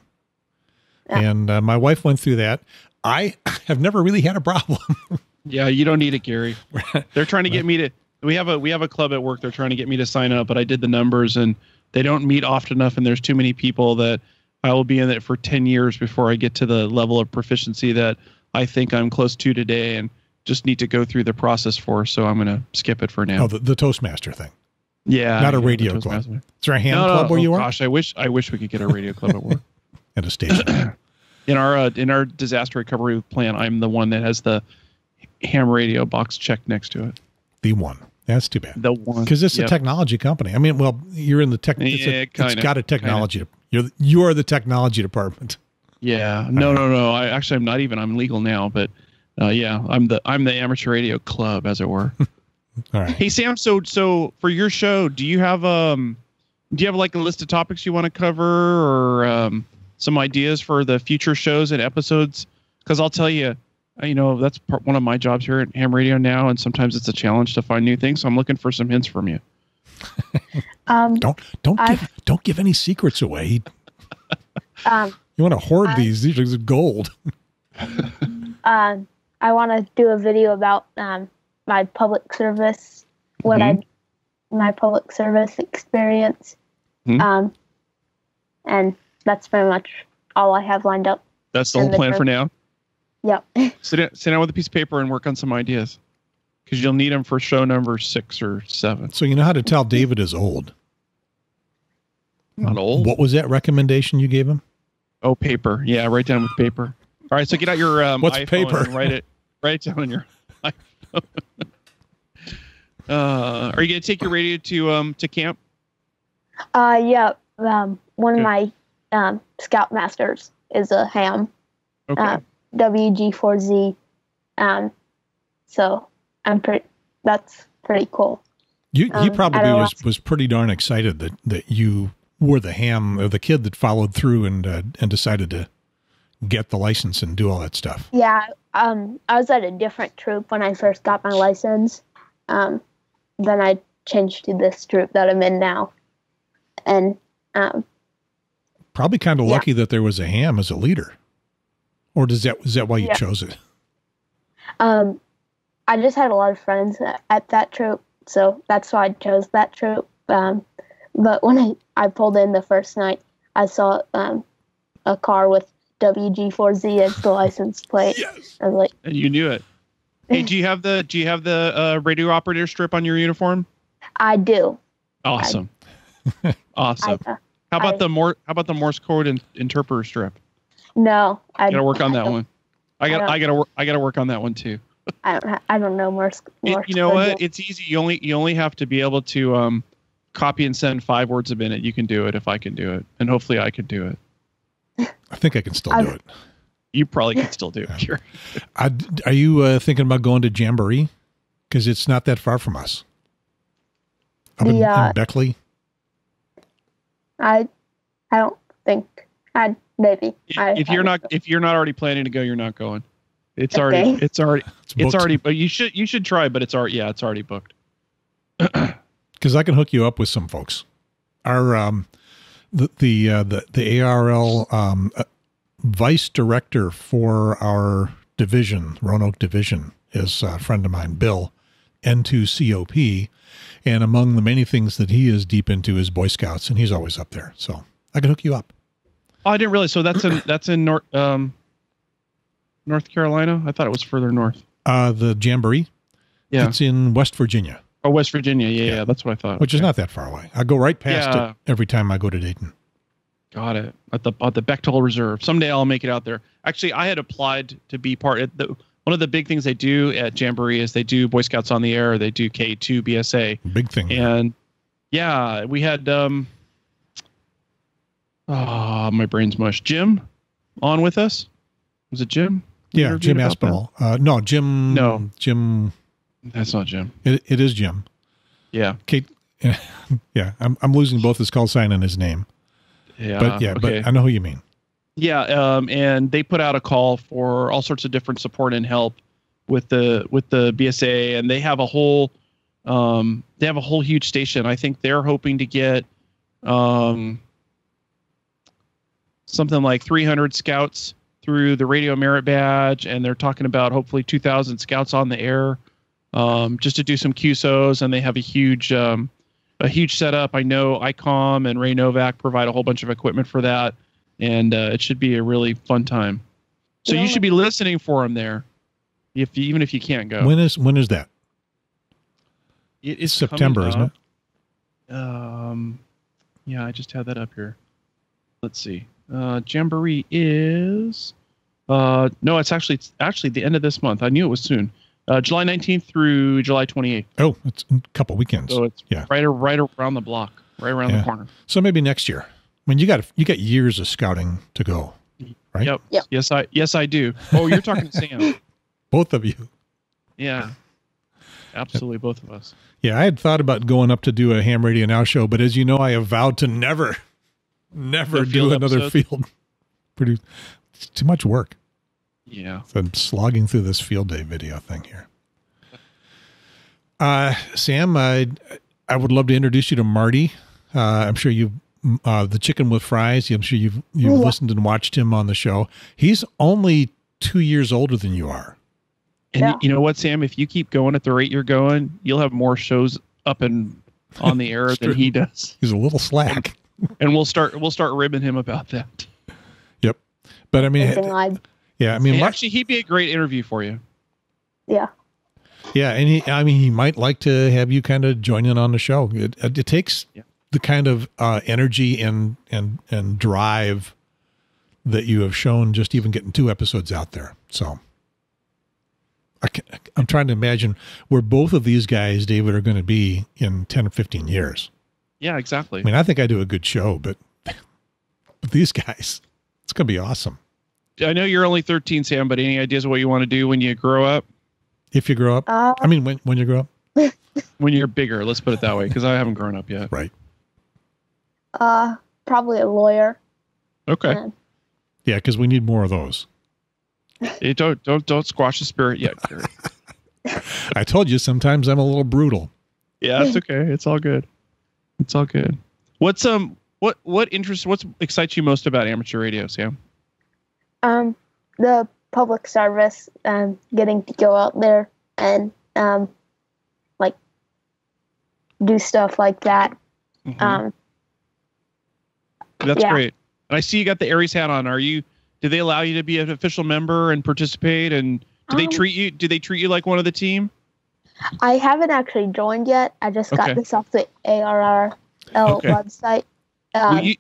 Yeah. And uh, my wife went through that. I have never really had a problem. Yeah, you don't need it, Gary. They're trying to get me to, we have a we have a club at work. They're trying to get me to sign up, but I did the numbers, and they don't meet often enough, and there's too many people that I will be in it for ten years before I get to the level of proficiency that I think I'm close to today, and just need to go through the process for, so I'm going to skip it for now. Oh, the, the Toastmaster thing. Yeah. Not a radio club. Is there a ham no, club no, where oh you are? Gosh, I wish, I wish we could get a radio club at work. At a station. In our, uh, in our disaster recovery plan, I'm the one that has the ham radio box checked next to it. The one. That's too bad. The one. Because it's yep. a technology company. I mean, well, you're in the tech. It's, yeah, a, kinda, it's got a technology. Kinda. You're, you are the technology department. Yeah. No, no, no. I actually, I'm not even, I'm legal now, but Uh, yeah, I'm the I'm the amateur radio club, as it were. All right. Hey Sam, so so for your show, do you have um do you have like a list of topics you want to cover, or um, some ideas for the future shows and episodes? Because I'll tell you, you know, that's part, one of my jobs here at Ham Radio Now, and sometimes it's a challenge to find new things. So I'm looking for some hints from you. um, don't don't give, don't give any secrets away. um, you want to hoard I, these? These are gold. um. uh, I want to do a video about um, my public service, what mm-hmm. I, my public service experience, mm-hmm. um, and that's pretty much all I have lined up. That's the whole plan for now. Yep. sit, down, sit down with a piece of paper and work on some ideas, because you'll need them for show number six or seven. So you know how to tell David is old. Not old. What was that recommendation you gave him? Oh, paper. Yeah, write down with paper. All right, so get out your um, What's iPhone paper? And write it. Write it down on your iPhone. uh, are you going to take your radio to um to camp? Uh, yeah. Um, one Good. of my um, Scoutmasters is a ham. Okay. Uh, W G four Z. Um, so I'm pretty. That's pretty cool. You you um, probably was was pretty darn excited that that you were the ham or the kid that followed through and uh, and decided to get the license and do all that stuff. Yeah. Um, I was at a different troop when I first got my license. Um, then I changed to this troop that I'm in now. And, um, probably kind of yeah. lucky that there was a ham as a leader, or does that, is that why you yeah. chose it? Um, I just had a lot of friends at, at that troop. So that's why I chose that troop. Um, but when I, I pulled in the first night, I saw, um, a car with W G four Z as the license plate. Yes. I was like, and you knew it. Hey, do you have the do you have the uh, radio operator strip on your uniform? I do. Awesome. I, awesome. I, uh, how about I, the Morse how about the Morse code in, interpreter strip? No, I got to work on I that one. I got I got to I got to work on that one too. I don't I don't know Morse, Morse it, You know code what? Yet. It's easy. You only you only have to be able to um, copy and send five words a minute. You can do it if I can do it, and hopefully I can do it. I think I can still I've, do it. You probably can still do it. Sure. I, are you uh, thinking about going to Jamboree? Because it's not that far from us. Up the, in, uh, in Beckley? I, I don't think. I maybe. If, I, if you're I not, know. if you're not already planning to go, you're not going. It's okay. already. It's already. It's, it's already. But you should. You should try. But it's already. Yeah, it's already booked. Because I can hook you up with some folks. Our um, the the uh, the the A R L um, uh, vice director for our division, Roanoke division, is a friend of mine, Bill, N two C O P, and among the many things that he is deep into is Boy Scouts, and he's always up there. So I can hook you up. Oh, I didn't realize. So that's in that's in North um, North Carolina. I thought it was further north. Uh, the Jamboree. Yeah, it's in West Virginia. Oh, West Virginia. Yeah, yeah, yeah, that's what I thought. Which okay. is not that far away. I go right past yeah. it every time I go to Dayton. Got it. At the at the Bechtel Reserve. Someday I'll make it out there. Actually, I had applied to be part. Of the, one of the big things they do at Jamboree is they do Boy Scouts on the Air. They do K two B S A. Big thing. And yeah, we had. Um, oh, my brain's mush. Jim on with us. Was it Jim? Yeah, Jim Aspinall. Uh, no, Jim. No, Jim. That's not Jim. It, it is Jim. Yeah. Kate. Yeah. I'm, I'm losing both his call sign and his name. Yeah. But yeah, okay. But I know who you mean. Yeah. Um, and they put out a call for all sorts of different support and help with the, with the B S A, and they have a whole, um, they have a whole huge station. I think they're hoping to get, um, something like three hundred scouts through the Radio Merit Badge. And they're talking about hopefully two thousand scouts on the air. Um, just to do some Q S Os, and they have a huge, um, a huge setup. I know Icom and Ray Novak provide a whole bunch of equipment for that, and uh, it should be a really fun time. So you should be listening for them there, if you, even if you can't go. When is when is that? It is September, isn't it? Um, yeah, I just had that up here. Let's see. Uh, Jamboree is uh, no, it's actually it's actually the end of this month. I knew it was soon. Uh, July nineteenth through July twenty-eighth. Oh, it's a couple weekends. So it's yeah. right, right around the block, right around yeah. the corner. So maybe next year. I mean, you got you got years of scouting to go, right? Yep. yep. Yes, I yes I do. Oh, you're talking to Sam. Both of you. Yeah. Absolutely, yep. Both of us. Yeah, I had thought about going up to do a Ham Radio Now show, but as you know, I have vowed to never, never do another episode. field. Produce. It's too much work. Yeah. So I'm slogging through this field day video thing here. Uh, Sam, I, I would love to introduce you to Marty. Uh, I'm sure you've, uh, the chicken with fries. I'm sure you've, you've yeah. listened and watched him on the show. He's only two years older than you are. And yeah. you know what, Sam, if you keep going at the rate you're going, you'll have more shows up and on the air than he does. He's a little slack. And, and we'll start, we'll start ribbing him about that. Yep. But I mean, yeah, I mean, hey, actually, he'd be a great interview for you. Yeah. Yeah, and he, I mean, he might like to have you kind of join in on the show. It, it takes yeah. the kind of uh, energy and and and drive that you have shown just even getting two episodes out there. So I can, I'm trying to imagine where both of these guys, David, are going to be in ten or fifteen years. Yeah, exactly. I mean, I think I do a good show, but, but these guys, it's going to be awesome. I know you're only thirteen, Sam, but any ideas of what you want to do when you grow up? If you grow up? Uh, I mean, when, when you grow up? When you're bigger, let's put it that way, because I haven't grown up yet. Right. Uh, probably a lawyer. Okay. And yeah, because we need more of those. Hey, don't, don't, don't squash the spirit yet, Gary. I told you, sometimes I'm a little brutal. Yeah, it's okay. It's all good. It's all good. What's, um, what, what interests, what excites you most about amateur radio, Sam? Um, the public service, um, getting to go out there and, um, like do stuff like that. Mm-hmm. Um, that's yeah. great. And I see you got the Aries hat on. Are you, do they allow you to be an official member and participate? And do um, they treat you, do they treat you like one of the team? I haven't actually joined yet. I just got okay. this off the A R R L okay. website. Um, well, you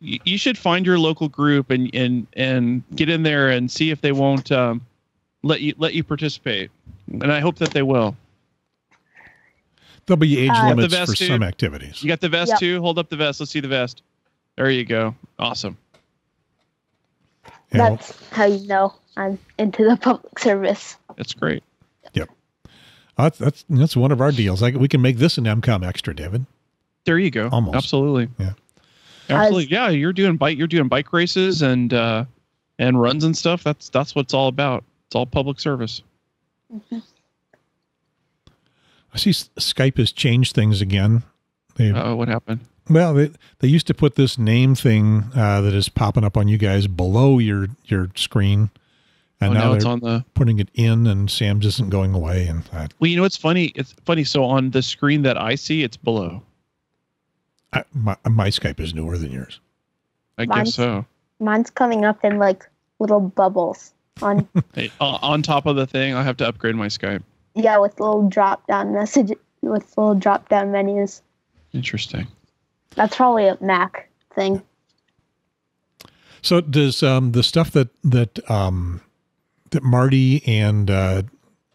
You should find your local group and, and, and get in there and see if they won't um, let you let you participate. And I hope that they will. There'll be age uh, limits for too. some activities. You got the vest yep. too? Hold up the vest. Let's see the vest. There you go. Awesome. Yeah, That's well, how you know I'm into the public service. That's great. Yep. Uh, that's that's one of our deals. Like, we can make this an M COM extra, David. There you go. Almost. Absolutely. Yeah. Absolutely, yeah. You're doing bike, you're doing bike races and uh, and runs and stuff. That's that's what it's all about. It's all public service. Mm-hmm. I see Skype has changed things again. Uh-oh, what happened? Well, they, they used to put this name thing uh, that is popping up on you guys below your, your screen. And oh, now, now it's on the putting it in, and Sam's isn't going away. And I, well, you know, it's funny. It's funny. So on the screen that I see, it's below. I, my, my Skype is newer than yours. I mine's, guess so. Mine's coming up in like little bubbles on hey, uh, on top of the thing. I have to upgrade my Skype. Yeah, with little drop down message with little drop down menus. Interesting. That's probably a Mac thing. So does um, the stuff that that. Um, that Marty and, uh,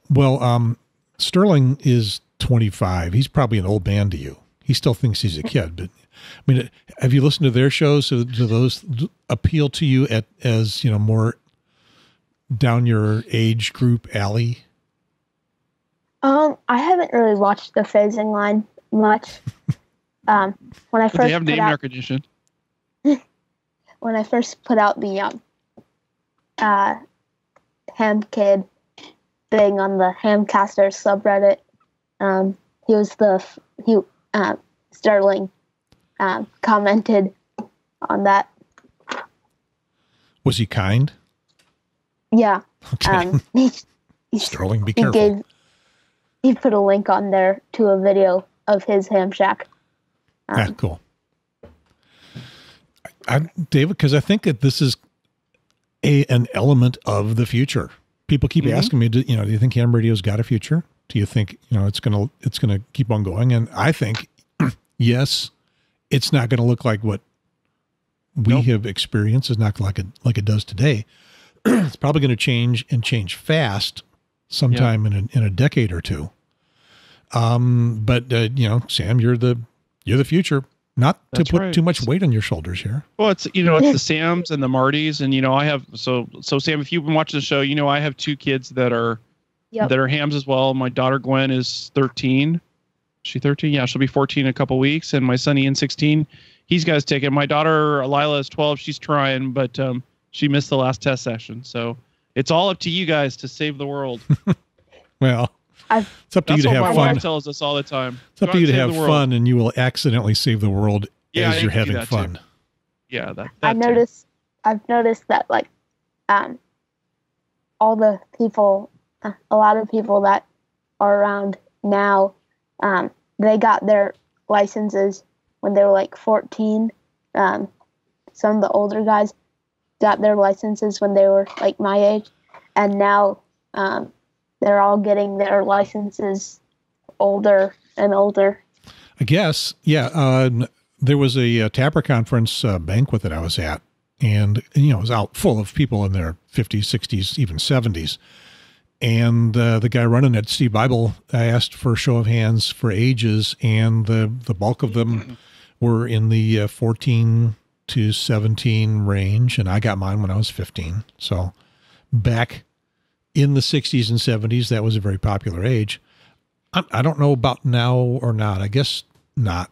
well, um, Sterling is twenty-five. He's probably an old man to you. He still thinks he's a kid, but I mean, have you listened to their shows? Do those appeal to you at, as, you know, more down your age group alley? Um, I haven't really watched the phasing line much. um, when I but first they have name out, recognition. When I first put out the, um, uh, Ham Kid thing on the Hamcaster subreddit. Um, he was the he uh, Sterling uh, commented on that. Was he kind? Yeah. Okay. Um, he, he, Sterling, be he careful. Gave, he put a link on there to a video of his ham shack. Um, ah, cool. I, I, David, because I think that this is. A, an element of the future. People keep mm-hmm. asking me, do, you know, do you think ham radio's got a future? Do you think, you know, it's going to, it's going to keep on going? And I think, yes, it's not going to look like what we nope. have experienced. It's not like it, like it does today. It's probably going to change and change fast sometime yep. in, a, in a decade or two. Um, but, uh, you know, Sam, you're the, you're the future. Not That's to put right. too much weight on your shoulders here. Well, it's, you know, it's the Sams and the Martys. And, you know, I have, so, so Sam, if you've been watching the show, you know, I have two kids that are, yep. that are hams as well. My daughter, Gwen, is thirteen. She thirteen. Yeah. She'll be fourteen in a couple of weeks. And my son, Ian, sixteen, he's got his ticket. My daughter, Lila, is twelve. She's trying, but, um, she missed the last test session. So it's all up to you guys to save the world. Well, I've, it's up to you to have fun. That's what my wife tells us all the time. It's up to you to have fun, and you will accidentally save the world as you're having fun. Yeah, that, that I noticed. I've noticed that, like, um, all the people, uh, a lot of people that are around now, um, they got their licenses when they were like fourteen. Um, some of the older guys got their licenses when they were like my age, and now, um. They're all getting their licenses older and older. I guess, yeah. Uh, there was a, a Tapper conference uh, banquet that I was at, and, you know, it was out full of people in their fifties, sixties, even seventies. And uh, the guy running it, Steve Bible, I asked for a show of hands for ages, and the, the bulk of them were in the uh, fourteen to seventeen range, and I got mine when I was fifteen. So back... in the sixties and seventies, that was a very popular age. I, I don't know about now or not. I guess not.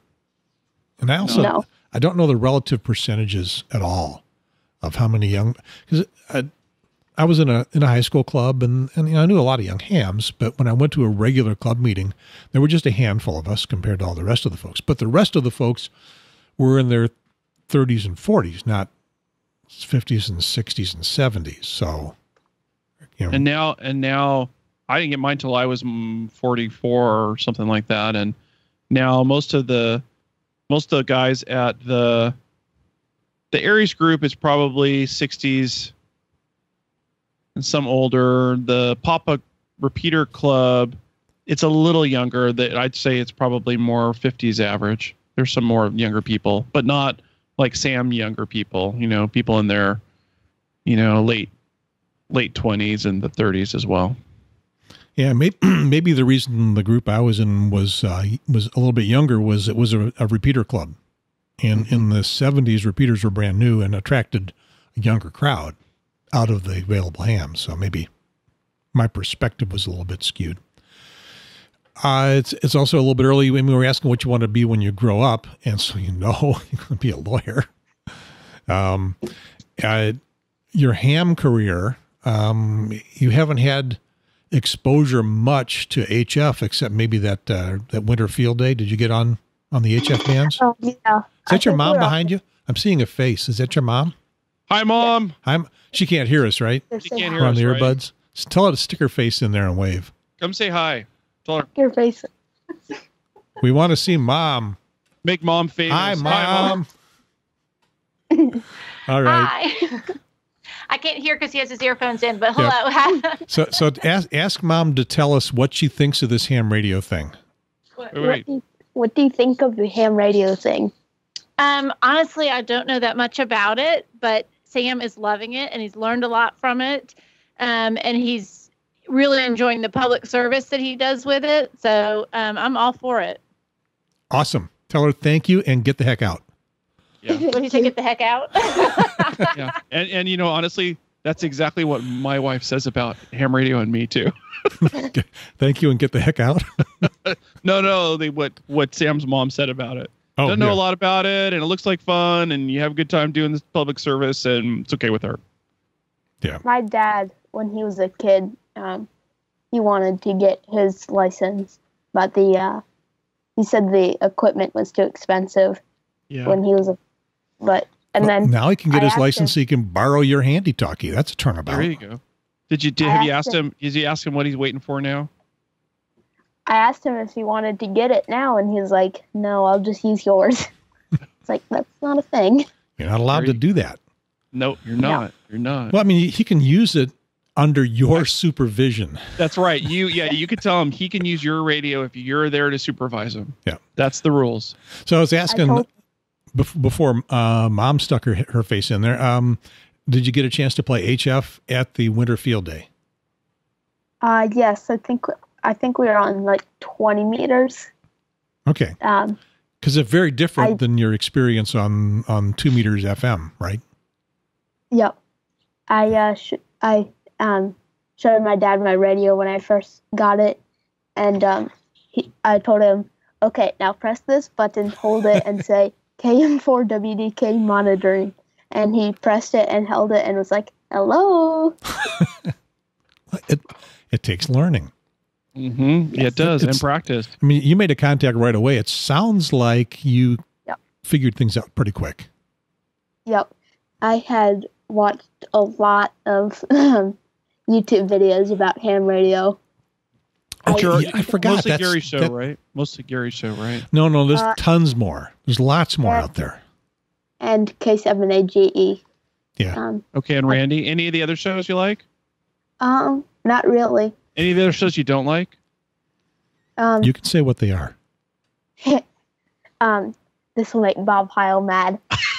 And I also, no. I don't know the relative percentages at all of how many young, because I, I was in a, in a high school club, and, and you know, I knew a lot of young hams, but when I went to a regular club meeting, there were just a handful of us compared to all the rest of the folks. But the rest of the folks were in their thirties and forties, not fifties and sixties and seventies. So... Yeah. And now, and now I didn't get mine till I was forty-four or something like that. And now most of the, most of the guys at the, the Aries group is probably sixties and some older. The Papa Repeater Club, it's a little younger. That I'd say it's probably more fifties average. There's some more younger people, but not like Sam younger people, you know, people in their, you know, late late twenties and the thirties as well. Yeah, maybe maybe the reason the group I was in was uh, was a little bit younger was it was a, a repeater club, and mm-hmm. in the seventies repeaters were brand new and attracted a younger crowd out of the available hams. So maybe my perspective was a little bit skewed. Uh, it's it's also a little bit early when we were asking what you want to be when you grow up, and so you know you're going to be a lawyer. Um, uh, your ham career. um, you haven't had exposure much to H F, except maybe that uh, that winter field day. Did you get on on the H F bands? Oh, yeah. Is that I your mom behind you? I'm seeing a face. Is that your mom? Hi, Mom. I'm. She can't hear us, right? She can't hear us, the earbuds. Right? So tell her to stick her face in there and wave. Come say hi. Tell her. Your face. We want to see Mom. Make Mom famous. Hi, Mom. Hi, Mom. All right. Hi. I can't hear because he has his earphones in, but hello. Yeah. so so ask, ask Mom to tell us what she thinks of this ham radio thing. What, wait, wait. What, do you, what do you think of the ham radio thing? Um, honestly, I don't know that much about it, but Sam is loving it, and he's learned a lot from it, um, and he's really enjoying the public service that he does with it, so um, I'm all for it. Awesome. Tell her thank you and get the heck out. Yeah. When you say get the heck out. Yeah. And, and, you know, honestly, that's exactly what my wife says about ham radio and me, too. Thank you and get the heck out. no, no, they, what, what Sam's mom said about it. Oh, Doesn't know yeah. a lot about it, and it looks like fun, and you have a good time doing this public service, and it's okay with her. Yeah. My dad, when he was a kid, um, he wanted to get his license, but the uh, he said the equipment was too expensive. Yeah. When he was a, but, and well, then now he can get I his license. Him, so he can borrow your handy talkie. That's a turnabout. There you go. Did you, did, have asked you asked him, him, is he asked him what he's waiting for now? I asked him if he wanted to get it now. And he's like, no, I'll just use yours. It's like, that's not a thing. You're not allowed you? to do that. No, you're not. No. You're not. Well, I mean, he can use it under your supervision. That's right. You, yeah, you could tell him he can use your radio if you're there to supervise him. Yeah. That's the rules. So I was asking, I Before uh, Mom stuck her her face in there, um, did you get a chance to play H F at the Winter Field Day? Uh, yes, I think I think we were on like twenty meters. Okay, because um, it's very different I, than your experience on on two meters F M, right? Yep, I uh, sh I um, showed my dad my radio when I first got it, and um, he, I told him, okay, now press this button, hold it, and say. K M four W D K monitoring, and he pressed it and held it and was like, "Hello." it it takes learning. Mm-hmm. Yeah, it does, it's, and practice. I mean, you made a contact right away. It sounds like you yep. figured things out pretty quick. Yep, I had watched a lot of um, YouTube videos about ham radio. Oh, I, yeah, I forgot. Mostly That's, Gary show, that, right? Mostly Gary show, right? No, no, there's uh, tons more. There's lots more yeah. out there. And K seven A G E. Yeah. Um, okay, and Randy, any of the other shows you like? Um, not really. Any of the other shows you don't like? Um, you can say what they are. um, this will make Bob Heil mad.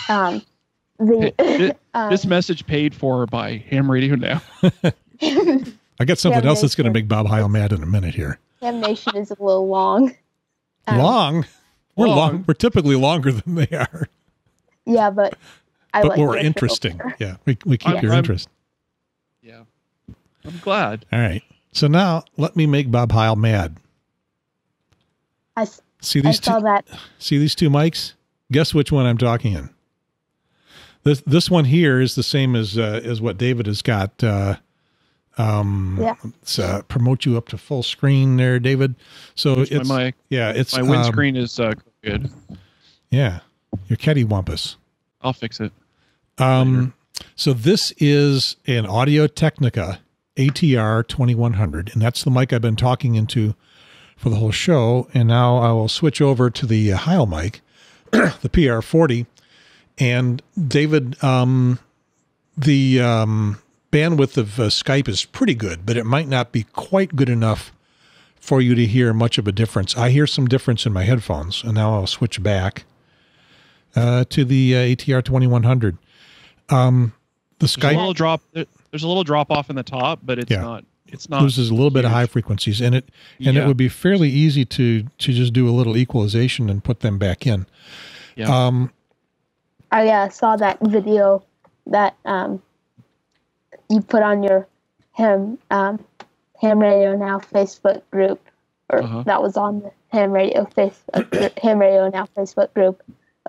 Um, the this, um, this message paid for by Ham Radio Now. I got something Ham else Nation. That's going to make Bob Heil mad in a minute here. Ham Nation is a little long. Um, long? We're long. long. We're typically longer than they are. Yeah, but I but like we're interesting. Yeah, we we keep I'm, your I'm, interest. Yeah, I'm glad. All right, so now let me make Bob Heil mad. I see these I saw two. That. See these two mics? Guess which one I'm talking in. This this one here is the same as uh, as what David has got. Uh, Um, yeah. Let's uh, promote you up to full screen there, David. So Which it's my mic. yeah, it's my windscreen um, is uh, good. Yeah, your cattywampus. I'll fix it. Um, later. So this is an Audio Technica A T R twenty-one hundred, and that's the mic I've been talking into for the whole show. And now I will switch over to the Heil mic, the P R forty, and David. Um, the um. Bandwidth of uh, Skype is pretty good, but it might not be quite good enough for you to hear much of a difference. I hear some difference in my headphones, and now I'll switch back uh, to the uh, A T R twenty-one hundred. Um, the Skype there's a little drop. There's a little drop off in the top, but it's yeah, not. It's not loses a little huge. bit of high frequencies, and it and yeah. it would be fairly easy to to just do a little equalization and put them back in. Yeah. Um, I uh, saw that video that. Um, You put on your ham um, ham radio now Facebook group, or uh-huh. that was on the ham radio Facebook ham radio now Facebook group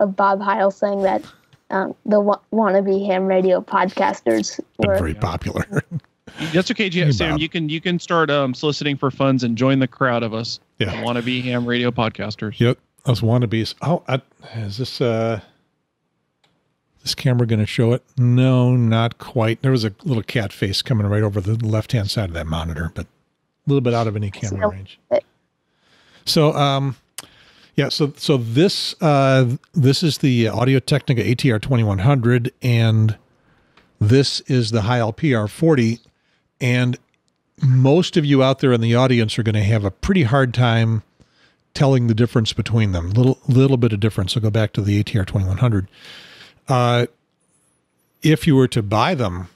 of Bob Heil saying that um, the wa wannabe ham radio podcasters were very popular. That's okay, G- hey, Sam. Bob. You can you can start um, soliciting for funds and join the crowd of us. Yeah, want to be ham radio podcasters. Yep, us wannabes. Oh, I, is this uh, this camera going to show it? No, not quite. There was a little cat face coming right over the left hand side of that monitor, but a little bit out of any camera range. So, um, yeah. So, so this uh, this is the Audio Technica A T R twenty-one hundred, and this is the Heil P R forty. And most of you out there in the audience are going to have a pretty hard time telling the difference between them. Little little bit of difference. I'll go back to the A T R twenty-one hundred. Uh, if you were to buy them,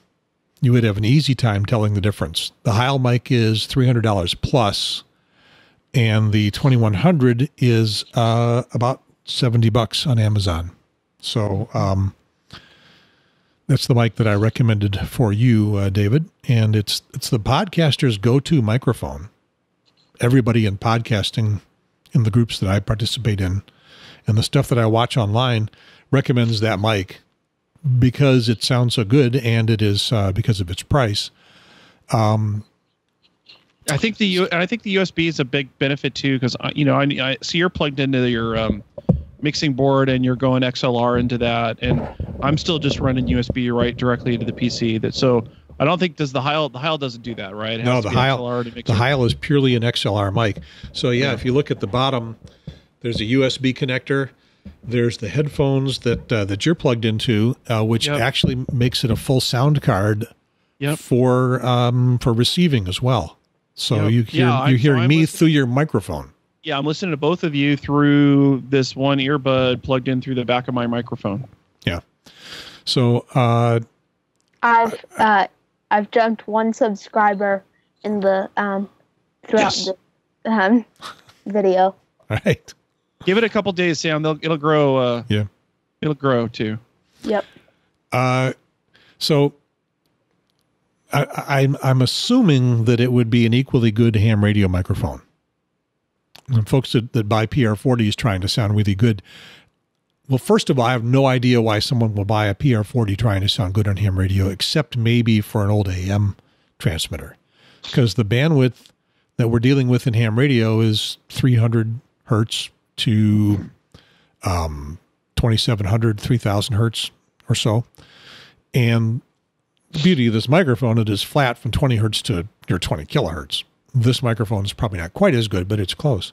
you would have an easy time telling the difference. The Heil mic is three hundred dollars plus, and the twenty-one hundred is uh, about seventy bucks on Amazon. So, um, that's the mic that I recommended for you, uh, David, and it's it's the podcaster's go-to microphone. Everybody in podcasting, in the groups that I participate in, and the stuff that I watch online, recommends that mic because it sounds so good, and it is uh, because of its price. Um, I think the U I think the U S B is a big benefit too, because you know I, I see you're plugged into your Um, mixing board and you're going X L R into that, and I'm still just running U S B right directly into the P C. That so I don't think does the Heil the Heil doesn't do that, right? It no, the Heil the it. Heil is purely an X L R mic. So yeah, yeah, if you look at the bottom, there's a U S B connector. There's the headphones that uh, that you're plugged into, uh, which yep. actually makes it a full sound card yep. for um, for receiving as well. So yep. you hear, yeah, you're I'm, hearing so me listening. through your microphone. Yeah, I'm listening to both of you through this one earbud plugged in through the back of my microphone. Yeah. So uh, I've uh, I've jumped one subscriber in the um, throughout yes. the um, video. All right. Give it a couple days, Sam. They'll, it'll grow. Uh, yeah. It'll grow too. Yep. Uh, so I, I'm I'm assuming that it would be an equally good ham radio microphone. And folks that, that buy P R forty is trying to sound really good. Well, first of all, I have no idea why someone will buy a P R forty trying to sound good on ham radio, except maybe for an old A M transmitter, because the bandwidth that we're dealing with in ham radio is three hundred hertz to um, twenty-seven hundred, three thousand hertz or so. And the beauty of this microphone, it is flat from twenty hertz to your twenty kilohertz. This microphone is probably not quite as good, but it's close.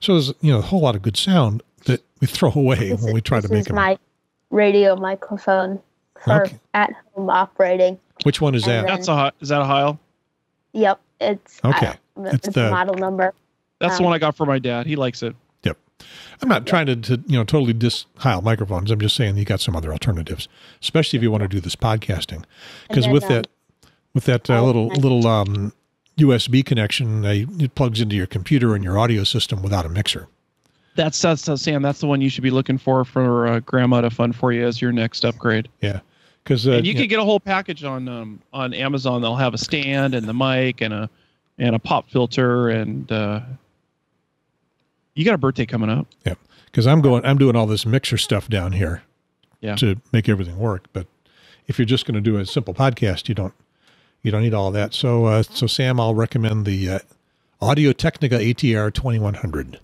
So there's you know a whole lot of good sound that we throw away this when we try is, to make it. This is my up. radio microphone for okay. at home operating. Which one is and that? That's a is that a Heil? Yep, it's okay. I, it's, it's the model number. That's um, the one I got for my dad. He likes it. Yep. I'm not yep. trying to, to you know totally diss Heil microphones. I'm just saying you got some other alternatives, especially if you want to do this podcasting, because with, um, with that with that uh, little little um. U S B connection, uh, it plugs into your computer and your audio system without a mixer. That's, that's uh, Sam, that's the one you should be looking for for uh, Grandma to fund for you as your next upgrade. Yeah. Cause uh, and you, you can know, get a whole package on, um, on Amazon. They'll have a stand and the mic and a, and a pop filter. And, uh, you got a birthday coming up. Yeah. Cause I'm going, I'm doing all this mixer stuff down here yeah. to make everything work. But if you're just going to do a simple podcast, you don't, You don't need all that. So, uh, so Sam, I'll recommend the uh, Audio Technica A T R twenty-one hundred.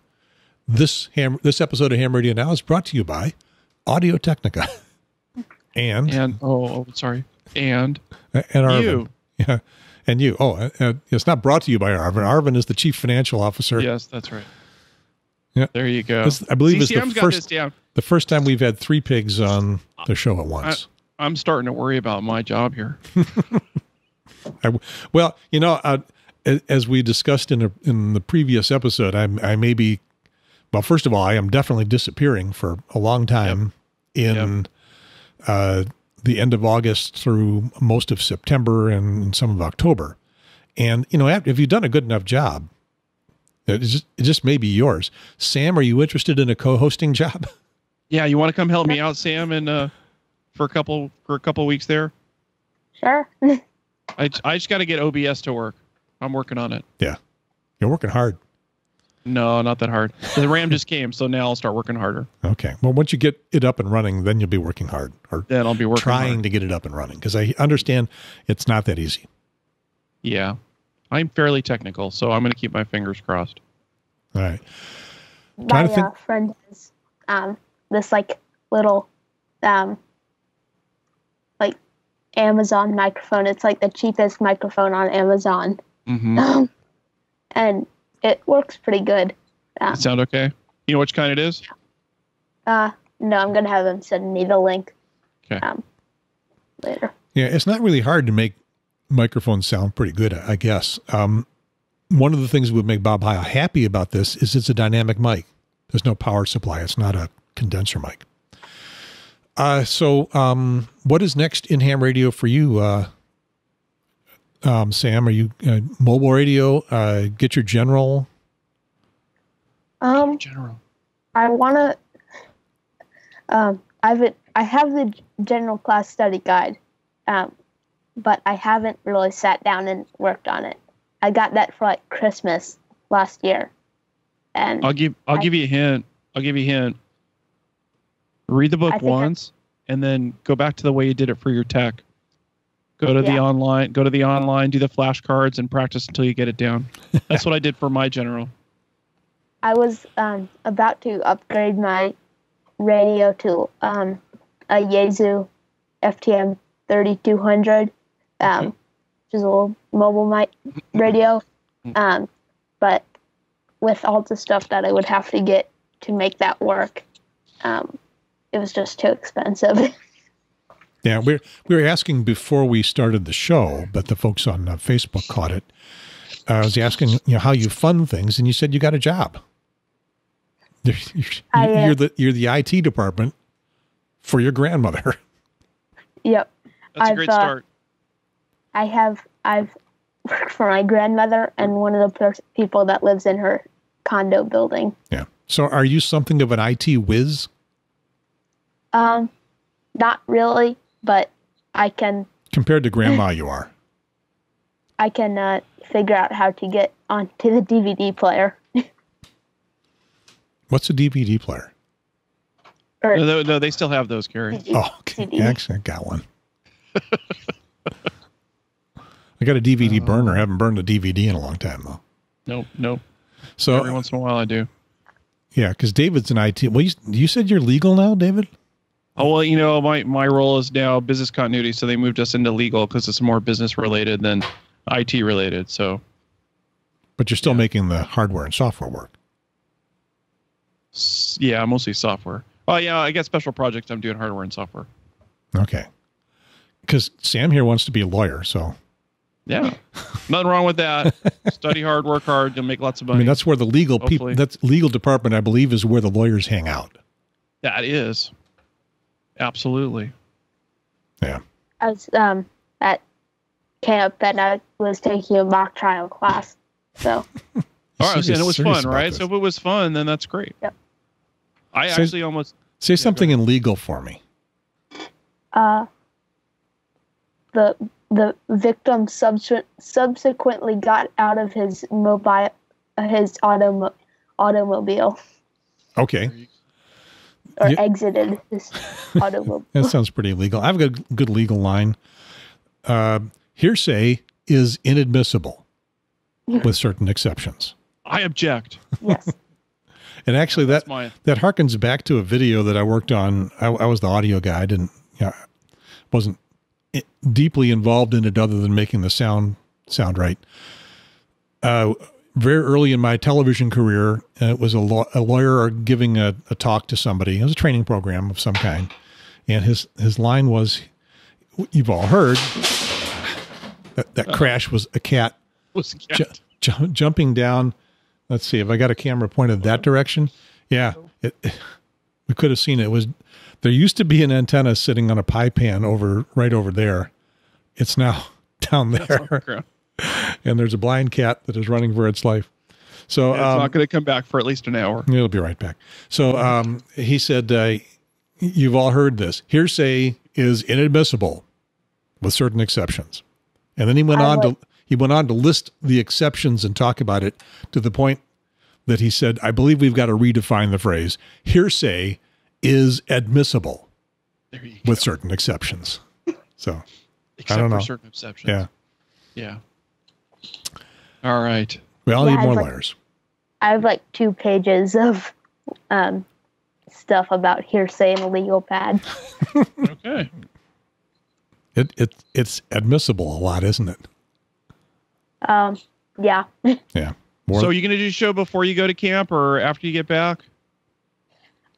This ham, this episode of Ham Radio Now is brought to you by Audio Technica, and and oh, sorry, and and Arvin. You. Yeah, and you. Oh, uh, it's not brought to you by Arvin. Arvin is the chief financial officer. Yes, that's right. Yeah, there you go. This, I believe, is the first the first time we've had three pigs on the show at once. I, I'm starting to worry about my job here. I, well, you know, uh, as we discussed in a, in the previous episode, I'm, I may be, well, first of all, I am definitely disappearing for a long time yep. in yep. Uh, the end of August through most of September and some of October. And, you know, if you've done a good enough job, it just, it just may be yours. Sam, are you interested in a co-hosting job? Yeah. You want to come help me out, Sam, and uh, for a couple, for a couple weeks there? Sure. I, I just got to get O B S to work. I'm working on it. Yeah. You're working hard. No, not that hard. The RAM just came, so now I'll start working harder. Okay. Well, once you get it up and running, then you'll be working hard. Or then I'll be working trying hard. to get it up and running, because I understand it's not that easy. Yeah, I'm fairly technical, so I'm going to keep my fingers crossed. All right. My uh, friend has um, this like little um, like Amazon microphone. It's like the cheapest microphone on Amazon, mm-hmm. um, and it works pretty good. Um, sound okay? You know which kind it is? Uh, no, I'm going to have him send me the link um, later. Yeah, it's not really hard to make microphones sound pretty good, I guess. Um, one of the things that would make Bob Heil happy about this is it's a dynamic mic. There's no power supply. It's not a condenser mic. Uh, so um, what is next in ham radio for you, uh, um, Sam? Are you uh, mobile radio? Uh, get your general... Um, general. I want to, um, I've, I have the general class study guide, um, but I haven't really sat down and worked on it. I got that for like Christmas last year. And I'll give, I'll I, give you a hint. I'll give you a hint. Read the book once I, and then go back to the way you did it for your tech. Go to yeah. the online, go to the online, do the flashcards and practice until you get it down. That's what I did for my general. I was um, about to upgrade my radio to um, a Yaesu F T M thirty-two hundred, um, which is a little mobile mic radio. Um, but with all the stuff that I would have to get to make that work, um, it was just too expensive. Yeah, we we were asking before we started the show, but the folks on uh, Facebook caught it. Uh, I was asking you know, how you fund things, and you said you got a job. You're, you're, you're the you're the I T department for your grandmother. Yep, that's I've, a great uh, start. I have I've worked for my grandmother and one of the people that lives in her condo building. Yeah. So, are you something of an I T whiz? Um, not really, but I can. Compared to grandma, you are. I can uh, figure out how to get onto the D V D player. What's a D V D player? Or, no, no, they still have those, Gary. Oh, okay. Yeah, actually, I got one. I got a D V D uh, burner. I haven't burned a D V D in a long time, though. Nope, nope. So, every once in a while, I do. Yeah, because David's an I T. Well, you, you said you're legal now, David? Oh, well, you know, my, my role is now business continuity, so they moved us into legal because it's more business-related than... I T related, so. But you're still yeah. making the hardware and software work. S yeah, mostly software. Oh, yeah, I got special projects. I'm doing hardware and software. Okay. Because Sam here wants to be a lawyer, so. Yeah, nothing wrong with that. Study hard, work hard, you'll make lots of money. I mean, that's where the legal people, that's legal department, I believe, is where the lawyers hang out. That is. Absolutely. Yeah. As um, at camp and I was taking a mock trial class. So all right, and it was fun, right? So if it was fun, then that's great. Yep. I say, actually almost say yeah, something in legal for me. Uh the the victim subsequent subsequently got out of his mobile uh, his auto automobile. Okay. Or you, exited his automobile. That sounds pretty legal. I've got a good legal line. Uh Hearsay is inadmissible with certain exceptions. I object. Yes. And actually that, my... that harkens back to a video that I worked on. I, I was the audio guy. I didn't, you know, wasn't deeply involved in it other than making the sound sound right. Uh, very early in my television career, uh, it was a, law, a lawyer giving a, a talk to somebody. It was a training program of some kind. And his, his line was, you've all heard... That, that uh, crash was a cat, was a cat. Ju ju jumping down. Let's see if I got a camera pointed that direction. Yeah, it, it, we could have seen it. It was there used to be an antenna sitting on a pie pan over right over there. It's now down there, and there's a blind cat that is running for its life. So yeah, it's um, not going to come back for at least an hour. It'll be right back. So um, he said, uh, "You've all heard this. Hearsay is inadmissible, with certain exceptions." And then he went on to he went on to list the exceptions and talk about it to the point that he said, I believe we've got to redefine the phrase hearsay is admissible with certain exceptions. So except I don't know. For certain exceptions. Yeah. Yeah. All right. We all yeah, need more like, lawyers. I have like two pages of um, stuff about hearsay and legal pad. Okay. It it it's admissible a lot, isn't it? Um. Yeah. Yeah. More so, are you going to do a show before you go to camp or after you get back?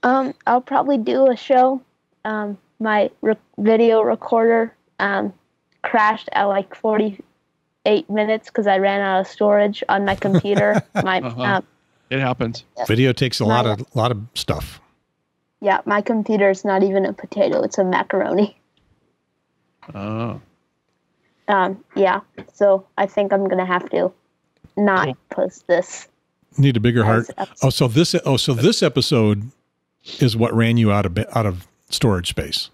Um, I'll probably do a show. Um, my re video recorder um crashed at like forty-eight minutes because I ran out of storage on my computer. My uh-huh. um, it happens. Video takes a my, lot of lot of stuff. Yeah, my computer is not even a potato; it's a macaroni. Oh. Um, yeah, so I think I'm going to have to not cool. post this. Need a bigger heart. Oh, so this oh, so this episode is what ran you out of out of storage space.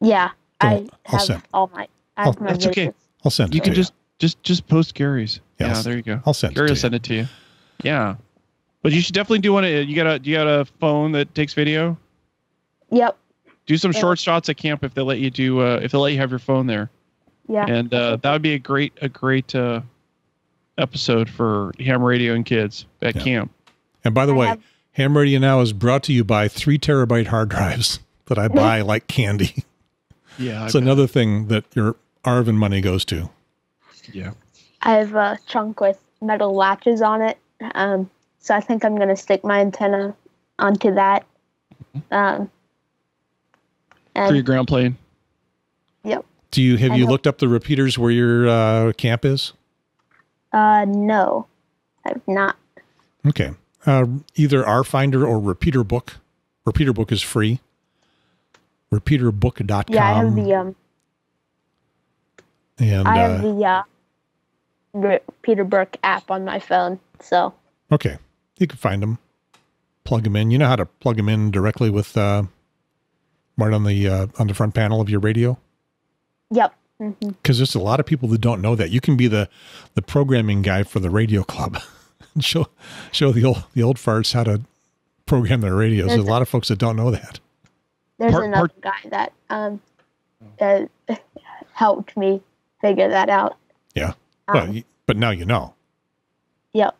Yeah, so I I'll have send. all my. I have my that's visits. okay. I'll send. You it can to just you. just just post Gary's. Yeah, yeah there you go. I'll send. Gary will send it to you. Yeah, but you should definitely do one. You got a you got a phone that takes video. Yep. Do some yeah. short shots at camp if they let you do uh, if they let you have your phone there. Yeah, and uh, that would be a great a great uh, episode for Ham Radio and kids at yeah. camp. And by the I way, have... Ham Radio Now is brought to you by three terabyte hard drives that I buy like candy. Yeah, it's another thing that your Arvin money goes to. Yeah, I have a trunk with metal latches on it, um, so I think I'm going to stick my antenna onto that. Um, and for your ground plane. Yep. Do you have I you looked up the repeaters where your uh, camp is? Uh, no, I've not. Okay, uh, either our Finder or Repeater Book. Repeater Book is free. repeater book dot com. Yeah, I have the um. And I have uh, the uh, Repeater Book app on my phone. So okay, you can find them, plug them in. You know how to plug them in directly with uh, right on the uh, on the front panel of your radio. Yep. Because mm-hmm. there's a lot of people that don't know that. You can be the the programming guy for the radio club. show show the old the old farts how to program their radios. There's, there's a lot of folks that don't know that. There's part, another part, guy that um that helped me figure that out. Yeah. Um, well, but now you know. Yep.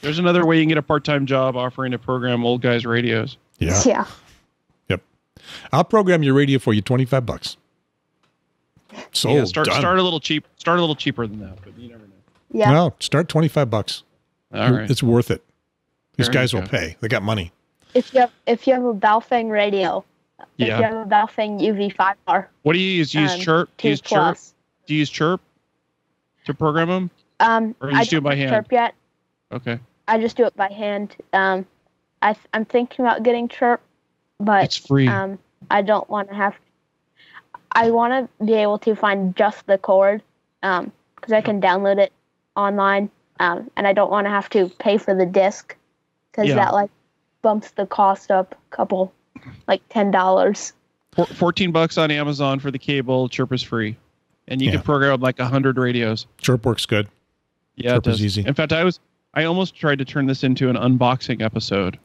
There's another way you can get a part-time job offering to program old guys' radios. Yeah. Yeah. Yep. I'll program your radio for you, twenty-five bucks. So yeah, start done. start a little cheap. Start a little cheaper than that, but you never know. Yeah. No, start twenty five bucks. All right, it's worth it. These Fair guys will go. pay. They got money. If you have if you have a Baofeng radio, yeah. if you have a Baofeng U V five R. What do you use? Do you use um, Chirp? Do you use Chirp? Do you use Chirp to program them? Um, or do you I just do it by hand? Chirp yet? Okay. I just do it by hand. Um, I I'm thinking about getting Chirp, but it's free. Um, I don't want to have. I want to be able to find just the chord because um, I can download it online, um, and I don't want to have to pay for the disc because yeah. that like bumps the cost up a couple, like ten dollars. Fourteen bucks on Amazon for the cable. Chirp is free, and you yeah. can program like a hundred radios. Chirp works good. Yeah, Chirp it does. is easy. In fact, I was I almost tried to turn this into an unboxing episode.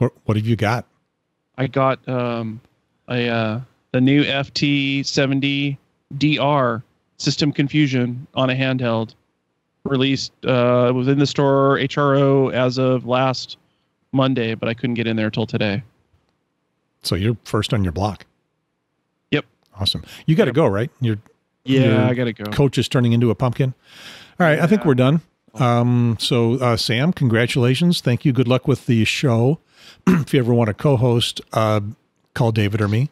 what, what have you got? I got um, a. Uh, The new F T seventy D R System Confusion on a handheld, released uh, was in the store H R O as of last Monday, but I couldn't get in there till today. So you're first on your block. Yep. Awesome. You got to yep. go, right? You're, yeah, your I got to go. Coach is turning into a pumpkin. All right, yeah. I think we're done. Um, so uh, Sam, congratulations. Thank you. Good luck with the show. If you ever want to co-host, uh, call David or me.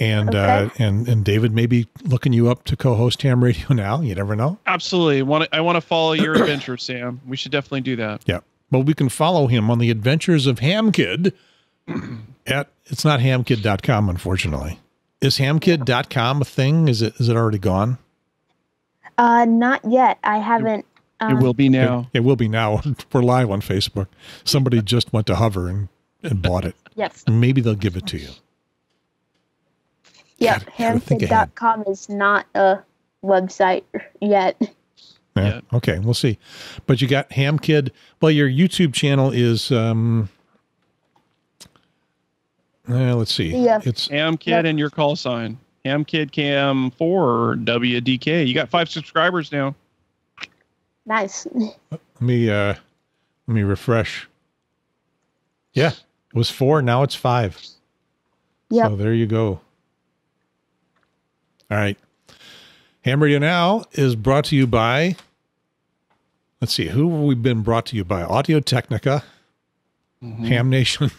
And, okay. uh, and and David may be looking you up to co-host Ham Radio Now. You never know. Absolutely. I want to, I want to follow your adventure, Sam. We should definitely do that. Yeah. Well, we can follow him on the adventures of HamKid at, it's not ham kid dot com, unfortunately. Is ham kid dot com a thing? Is it, is it already gone? Uh, not yet. I haven't. Um, it will be now. It, it will be now. We're live on Facebook. Somebody just went to Hover and, and bought it. Yes. And maybe they'll give it to you. Yep, ham kid dot com is not a website yet. Yeah. Yeah. Okay, we'll see. But you got HamKid. Well, your YouTube channel is, um, uh, let's see. Yeah. It's HamKid yep. and your call sign. HamKid K M four W D K. You got five subscribers now. Nice. Let me uh, let me refresh. Yeah, it was four. Now it's five. Yeah. So there you go. All right. Ham Radio Now is brought to you by, let's see, who have we been brought to you by? Audio Technica, mm-hmm. Ham Nation.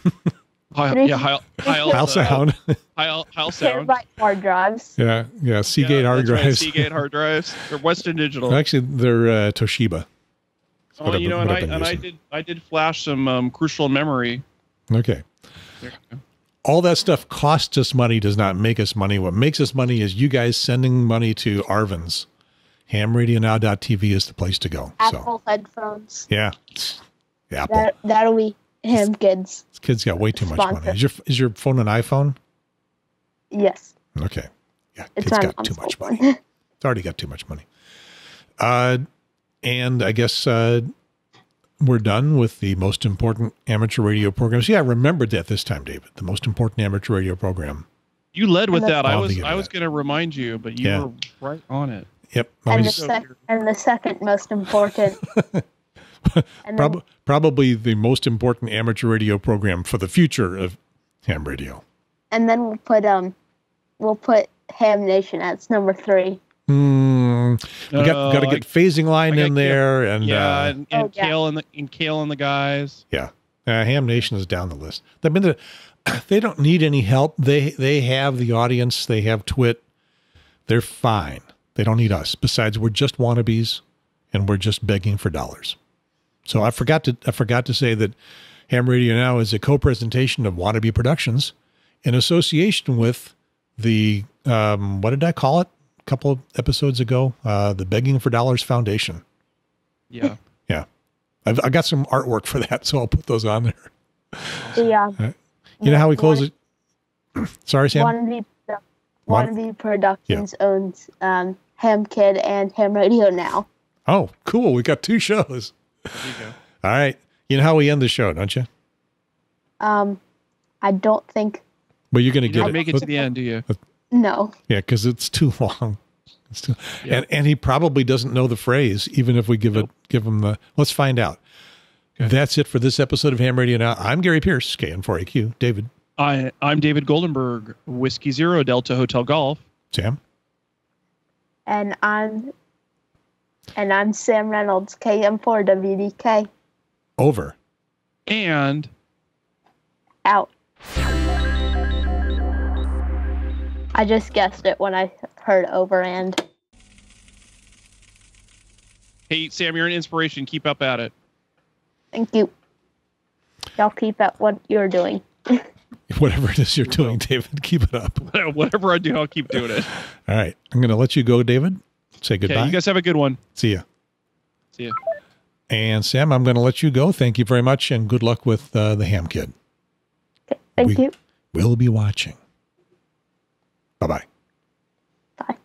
Heil, yeah, Heil, Heil, Heil uh, Sound. Heil, Heil Sound. Right, hard drives. Yeah, yeah, Seagate yeah, hard drives. Right, Seagate hard drives. They're Western Digital. Actually, they're uh, Toshiba. That's oh, you I've, know, and, I, and I did I did flash some um, Crucial Memory. Okay. All that stuff costs us money, does not make us money. What makes us money is you guys sending money to Arvin's. Ham Radio Now dot T V is the place to go. Apple so. headphones. Yeah. yeah Apple. That, that'll be Ham Kids. This kid's got way too much Sponsor. money. Is your is your phone an iPhone? Yes. Okay. Yeah, it's kid's got too much phone. money. It's already got too much money. Uh, and I guess uh, we're done with the most important amateur radio programs. Yeah, I remembered that this time, David. The most important amateur radio program. You led with that. I was I was going to remind you, but you yeah. were right on it. Yep. And the, sec and the second most important. Prob probably the most important amateur radio program for the future of ham radio. And then we'll put um, we'll put Ham Nation as number three. Mm, we no, got got to get I, phasing line in there, Kale, and yeah, uh, and, and oh, yeah. Kale and the and Kale and the guys. Yeah, uh, Ham Nation is down the list. I mean, the, they don't need any help. They they have the audience. They have Twit. They're fine. They don't need us. Besides, we're just wannabes, and we're just begging for dollars. So I forgot to I forgot to say that Ham Radio Now is a co-presentation of Wannabe Productions in association with the, um, what did I call it a couple of episodes ago? Uh, the Begging for Dollars Foundation. Yeah. Yeah. I've I got some artwork for that, so I'll put those on there. Yeah. Right. You know how we close it? Sorry, Sam? Wannabe, Wannabe Productions yeah. owns um, Ham Kid and Ham Radio Now. Oh, cool. We got two shows. There you go. All right. You know how we end the show, don't you? Um, I don't think. But you're going to get it. Make it to the end, do you? No. Yeah, because it's too long. It's too, yeah. and, and he probably doesn't know the phrase, even if we give nope. it, give him the, let's find out. Okay. That's it for this episode of Ham Radio Now. I'm Gary Pearce, K N four A Q. David. I, I'm David Goldenberg, Whiskey Zero, Delta Hotel Golf. Sam. And I'm... And I'm Sam Reynolds, K M four W D K. Over. And. Out. I just guessed it when I heard over and. Hey, Sam, you're an inspiration. Keep up at it. Thank you. Y'all keep at what you're doing. Whatever it is you're doing, David, keep it up. Whatever I do, I'll keep doing it. All right. I'm going to let you go, David. Say goodbye. Okay, you guys have a good one. See ya. See ya. And Sam, I'm going to let you go. Thank you very much, and good luck with uh, the Ham Kid. Okay, thank we, you. We'll be watching. Bye-bye. Bye.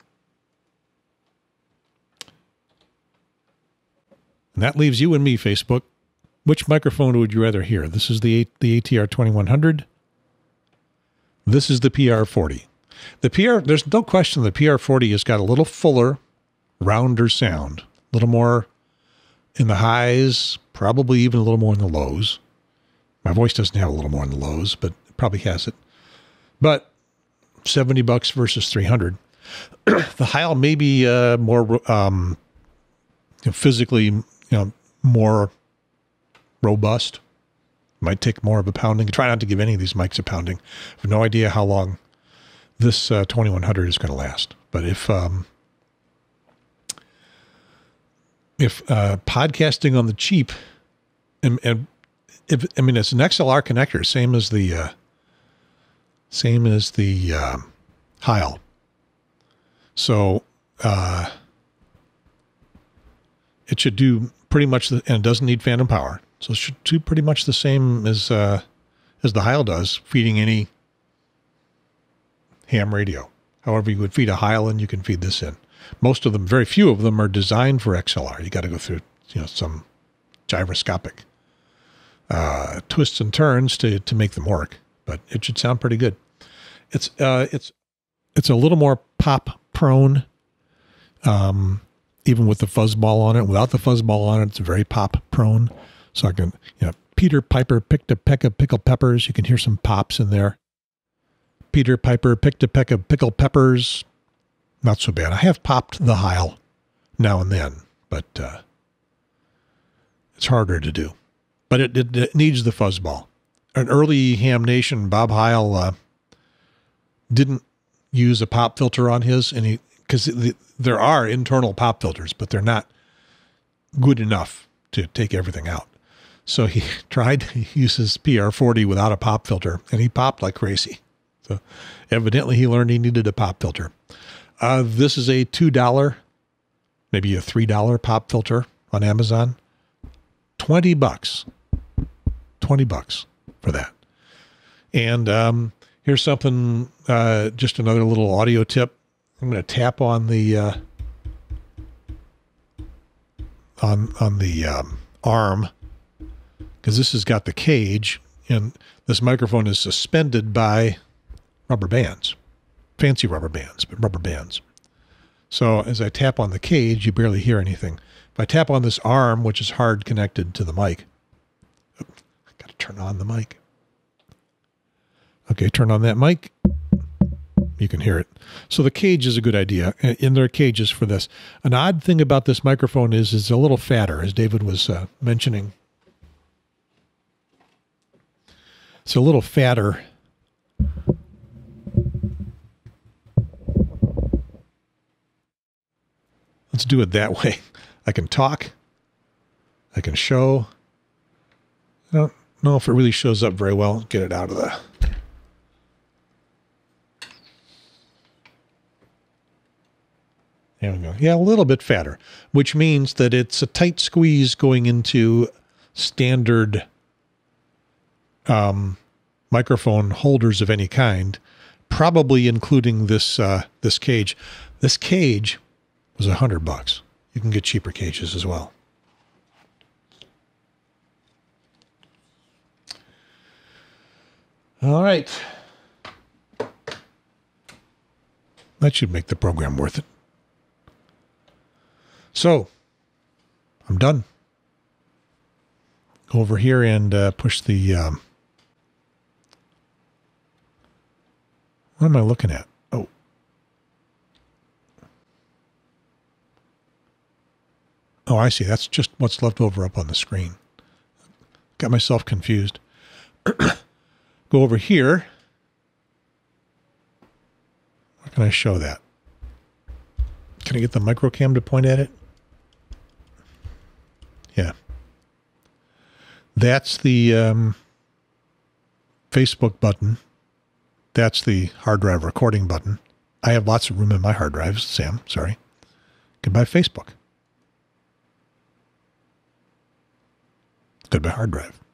And that leaves you and me, Facebook. Which microphone would you rather hear? This is the the A T R twenty-one hundred. This is the P R forty. The P R, there's no question the P R forty has got a little fuller, rounder sound, a little more in the highs, probably even a little more in the lows. My voice doesn't have a little more in the lows, but it probably has it. But seventy bucks versus three hundred. The Heil may be uh, more um, physically, you know, more robust. Might take more of a pounding. Try not to give any of these mics a pounding. I have no idea how long this uh, twenty-one hundred is going to last. But if um, If uh, podcasting on the cheap, and, and if I mean it's an X L R connector, same as the uh, same as the uh, Heil. So uh, it should do pretty much, the, and it doesn't need phantom power, so it should do pretty much the same as uh, as the Heil does, feeding any ham radio. However, you would feed a Heil, and you can feed this in. Most of them, very few of them, are designed for X L R. You got to go through, you know, some gyroscopic uh, twists and turns to to make them work. But it should sound pretty good. It's uh, it's It's a little more pop prone, um, even with the fuzz ball on it. Without the fuzz ball on it, it's very pop prone. So I can, you know, Peter Piper picked a peck of pickled peppers. You can hear some pops in there. Peter Piper picked a peck of pickled peppers. Not so bad. I have popped the Heil now and then, but uh, it's harder to do. But it, it, it needs the fuzz ball. An early Ham Nation, Bob Heil uh, didn't use a pop filter on his, and he because the, there are internal pop filters, but they're not good enough to take everything out. So he tried to use his P R forty without a pop filter, and he popped like crazy. So evidently he learned he needed a pop filter. Uh, this is a two dollar, maybe a three dollar pop filter on Amazon. twenty bucks. twenty bucks for that. And um, here's something, uh, just another little audio tip. I'm going to tap on the uh, on on the um, arm, because this has got the cage, and this microphone is suspended by rubber bands. Fancy rubber bands, but rubber bands. So as I tap on the cage, you barely hear anything. If I tap on this arm, which is hard connected to the mic, oh, I got to turn on the mic. Okay, turn on that mic. You can hear it. So the cage is a good idea. In their cages for this. An odd thing about this microphone is it's a little fatter, as David was uh, mentioning. It's a little fatter. Let's do it that way. I can talk. I can show. I don't know if it really shows up very well. Get it out of the... There we go. Yeah, a little bit fatter, which means that it's a tight squeeze going into standard um, microphone holders of any kind, probably including this uh, this cage. This cage... was a hundred bucks. You can get cheaper cages as well. All right. That should make the program worth it. So I'm done. Go over here and uh, push the, um, what am I looking at? Oh, I see. That's just what's left over up on the screen. Got myself confused. Go over here. How can I show that? Can I get the microcam to point at it? Yeah. That's the um, Facebook button. That's the hard drive recording button. I have lots of room in my hard drives, Sam. Sorry. Goodbye, Facebook. Goodbye hard drive.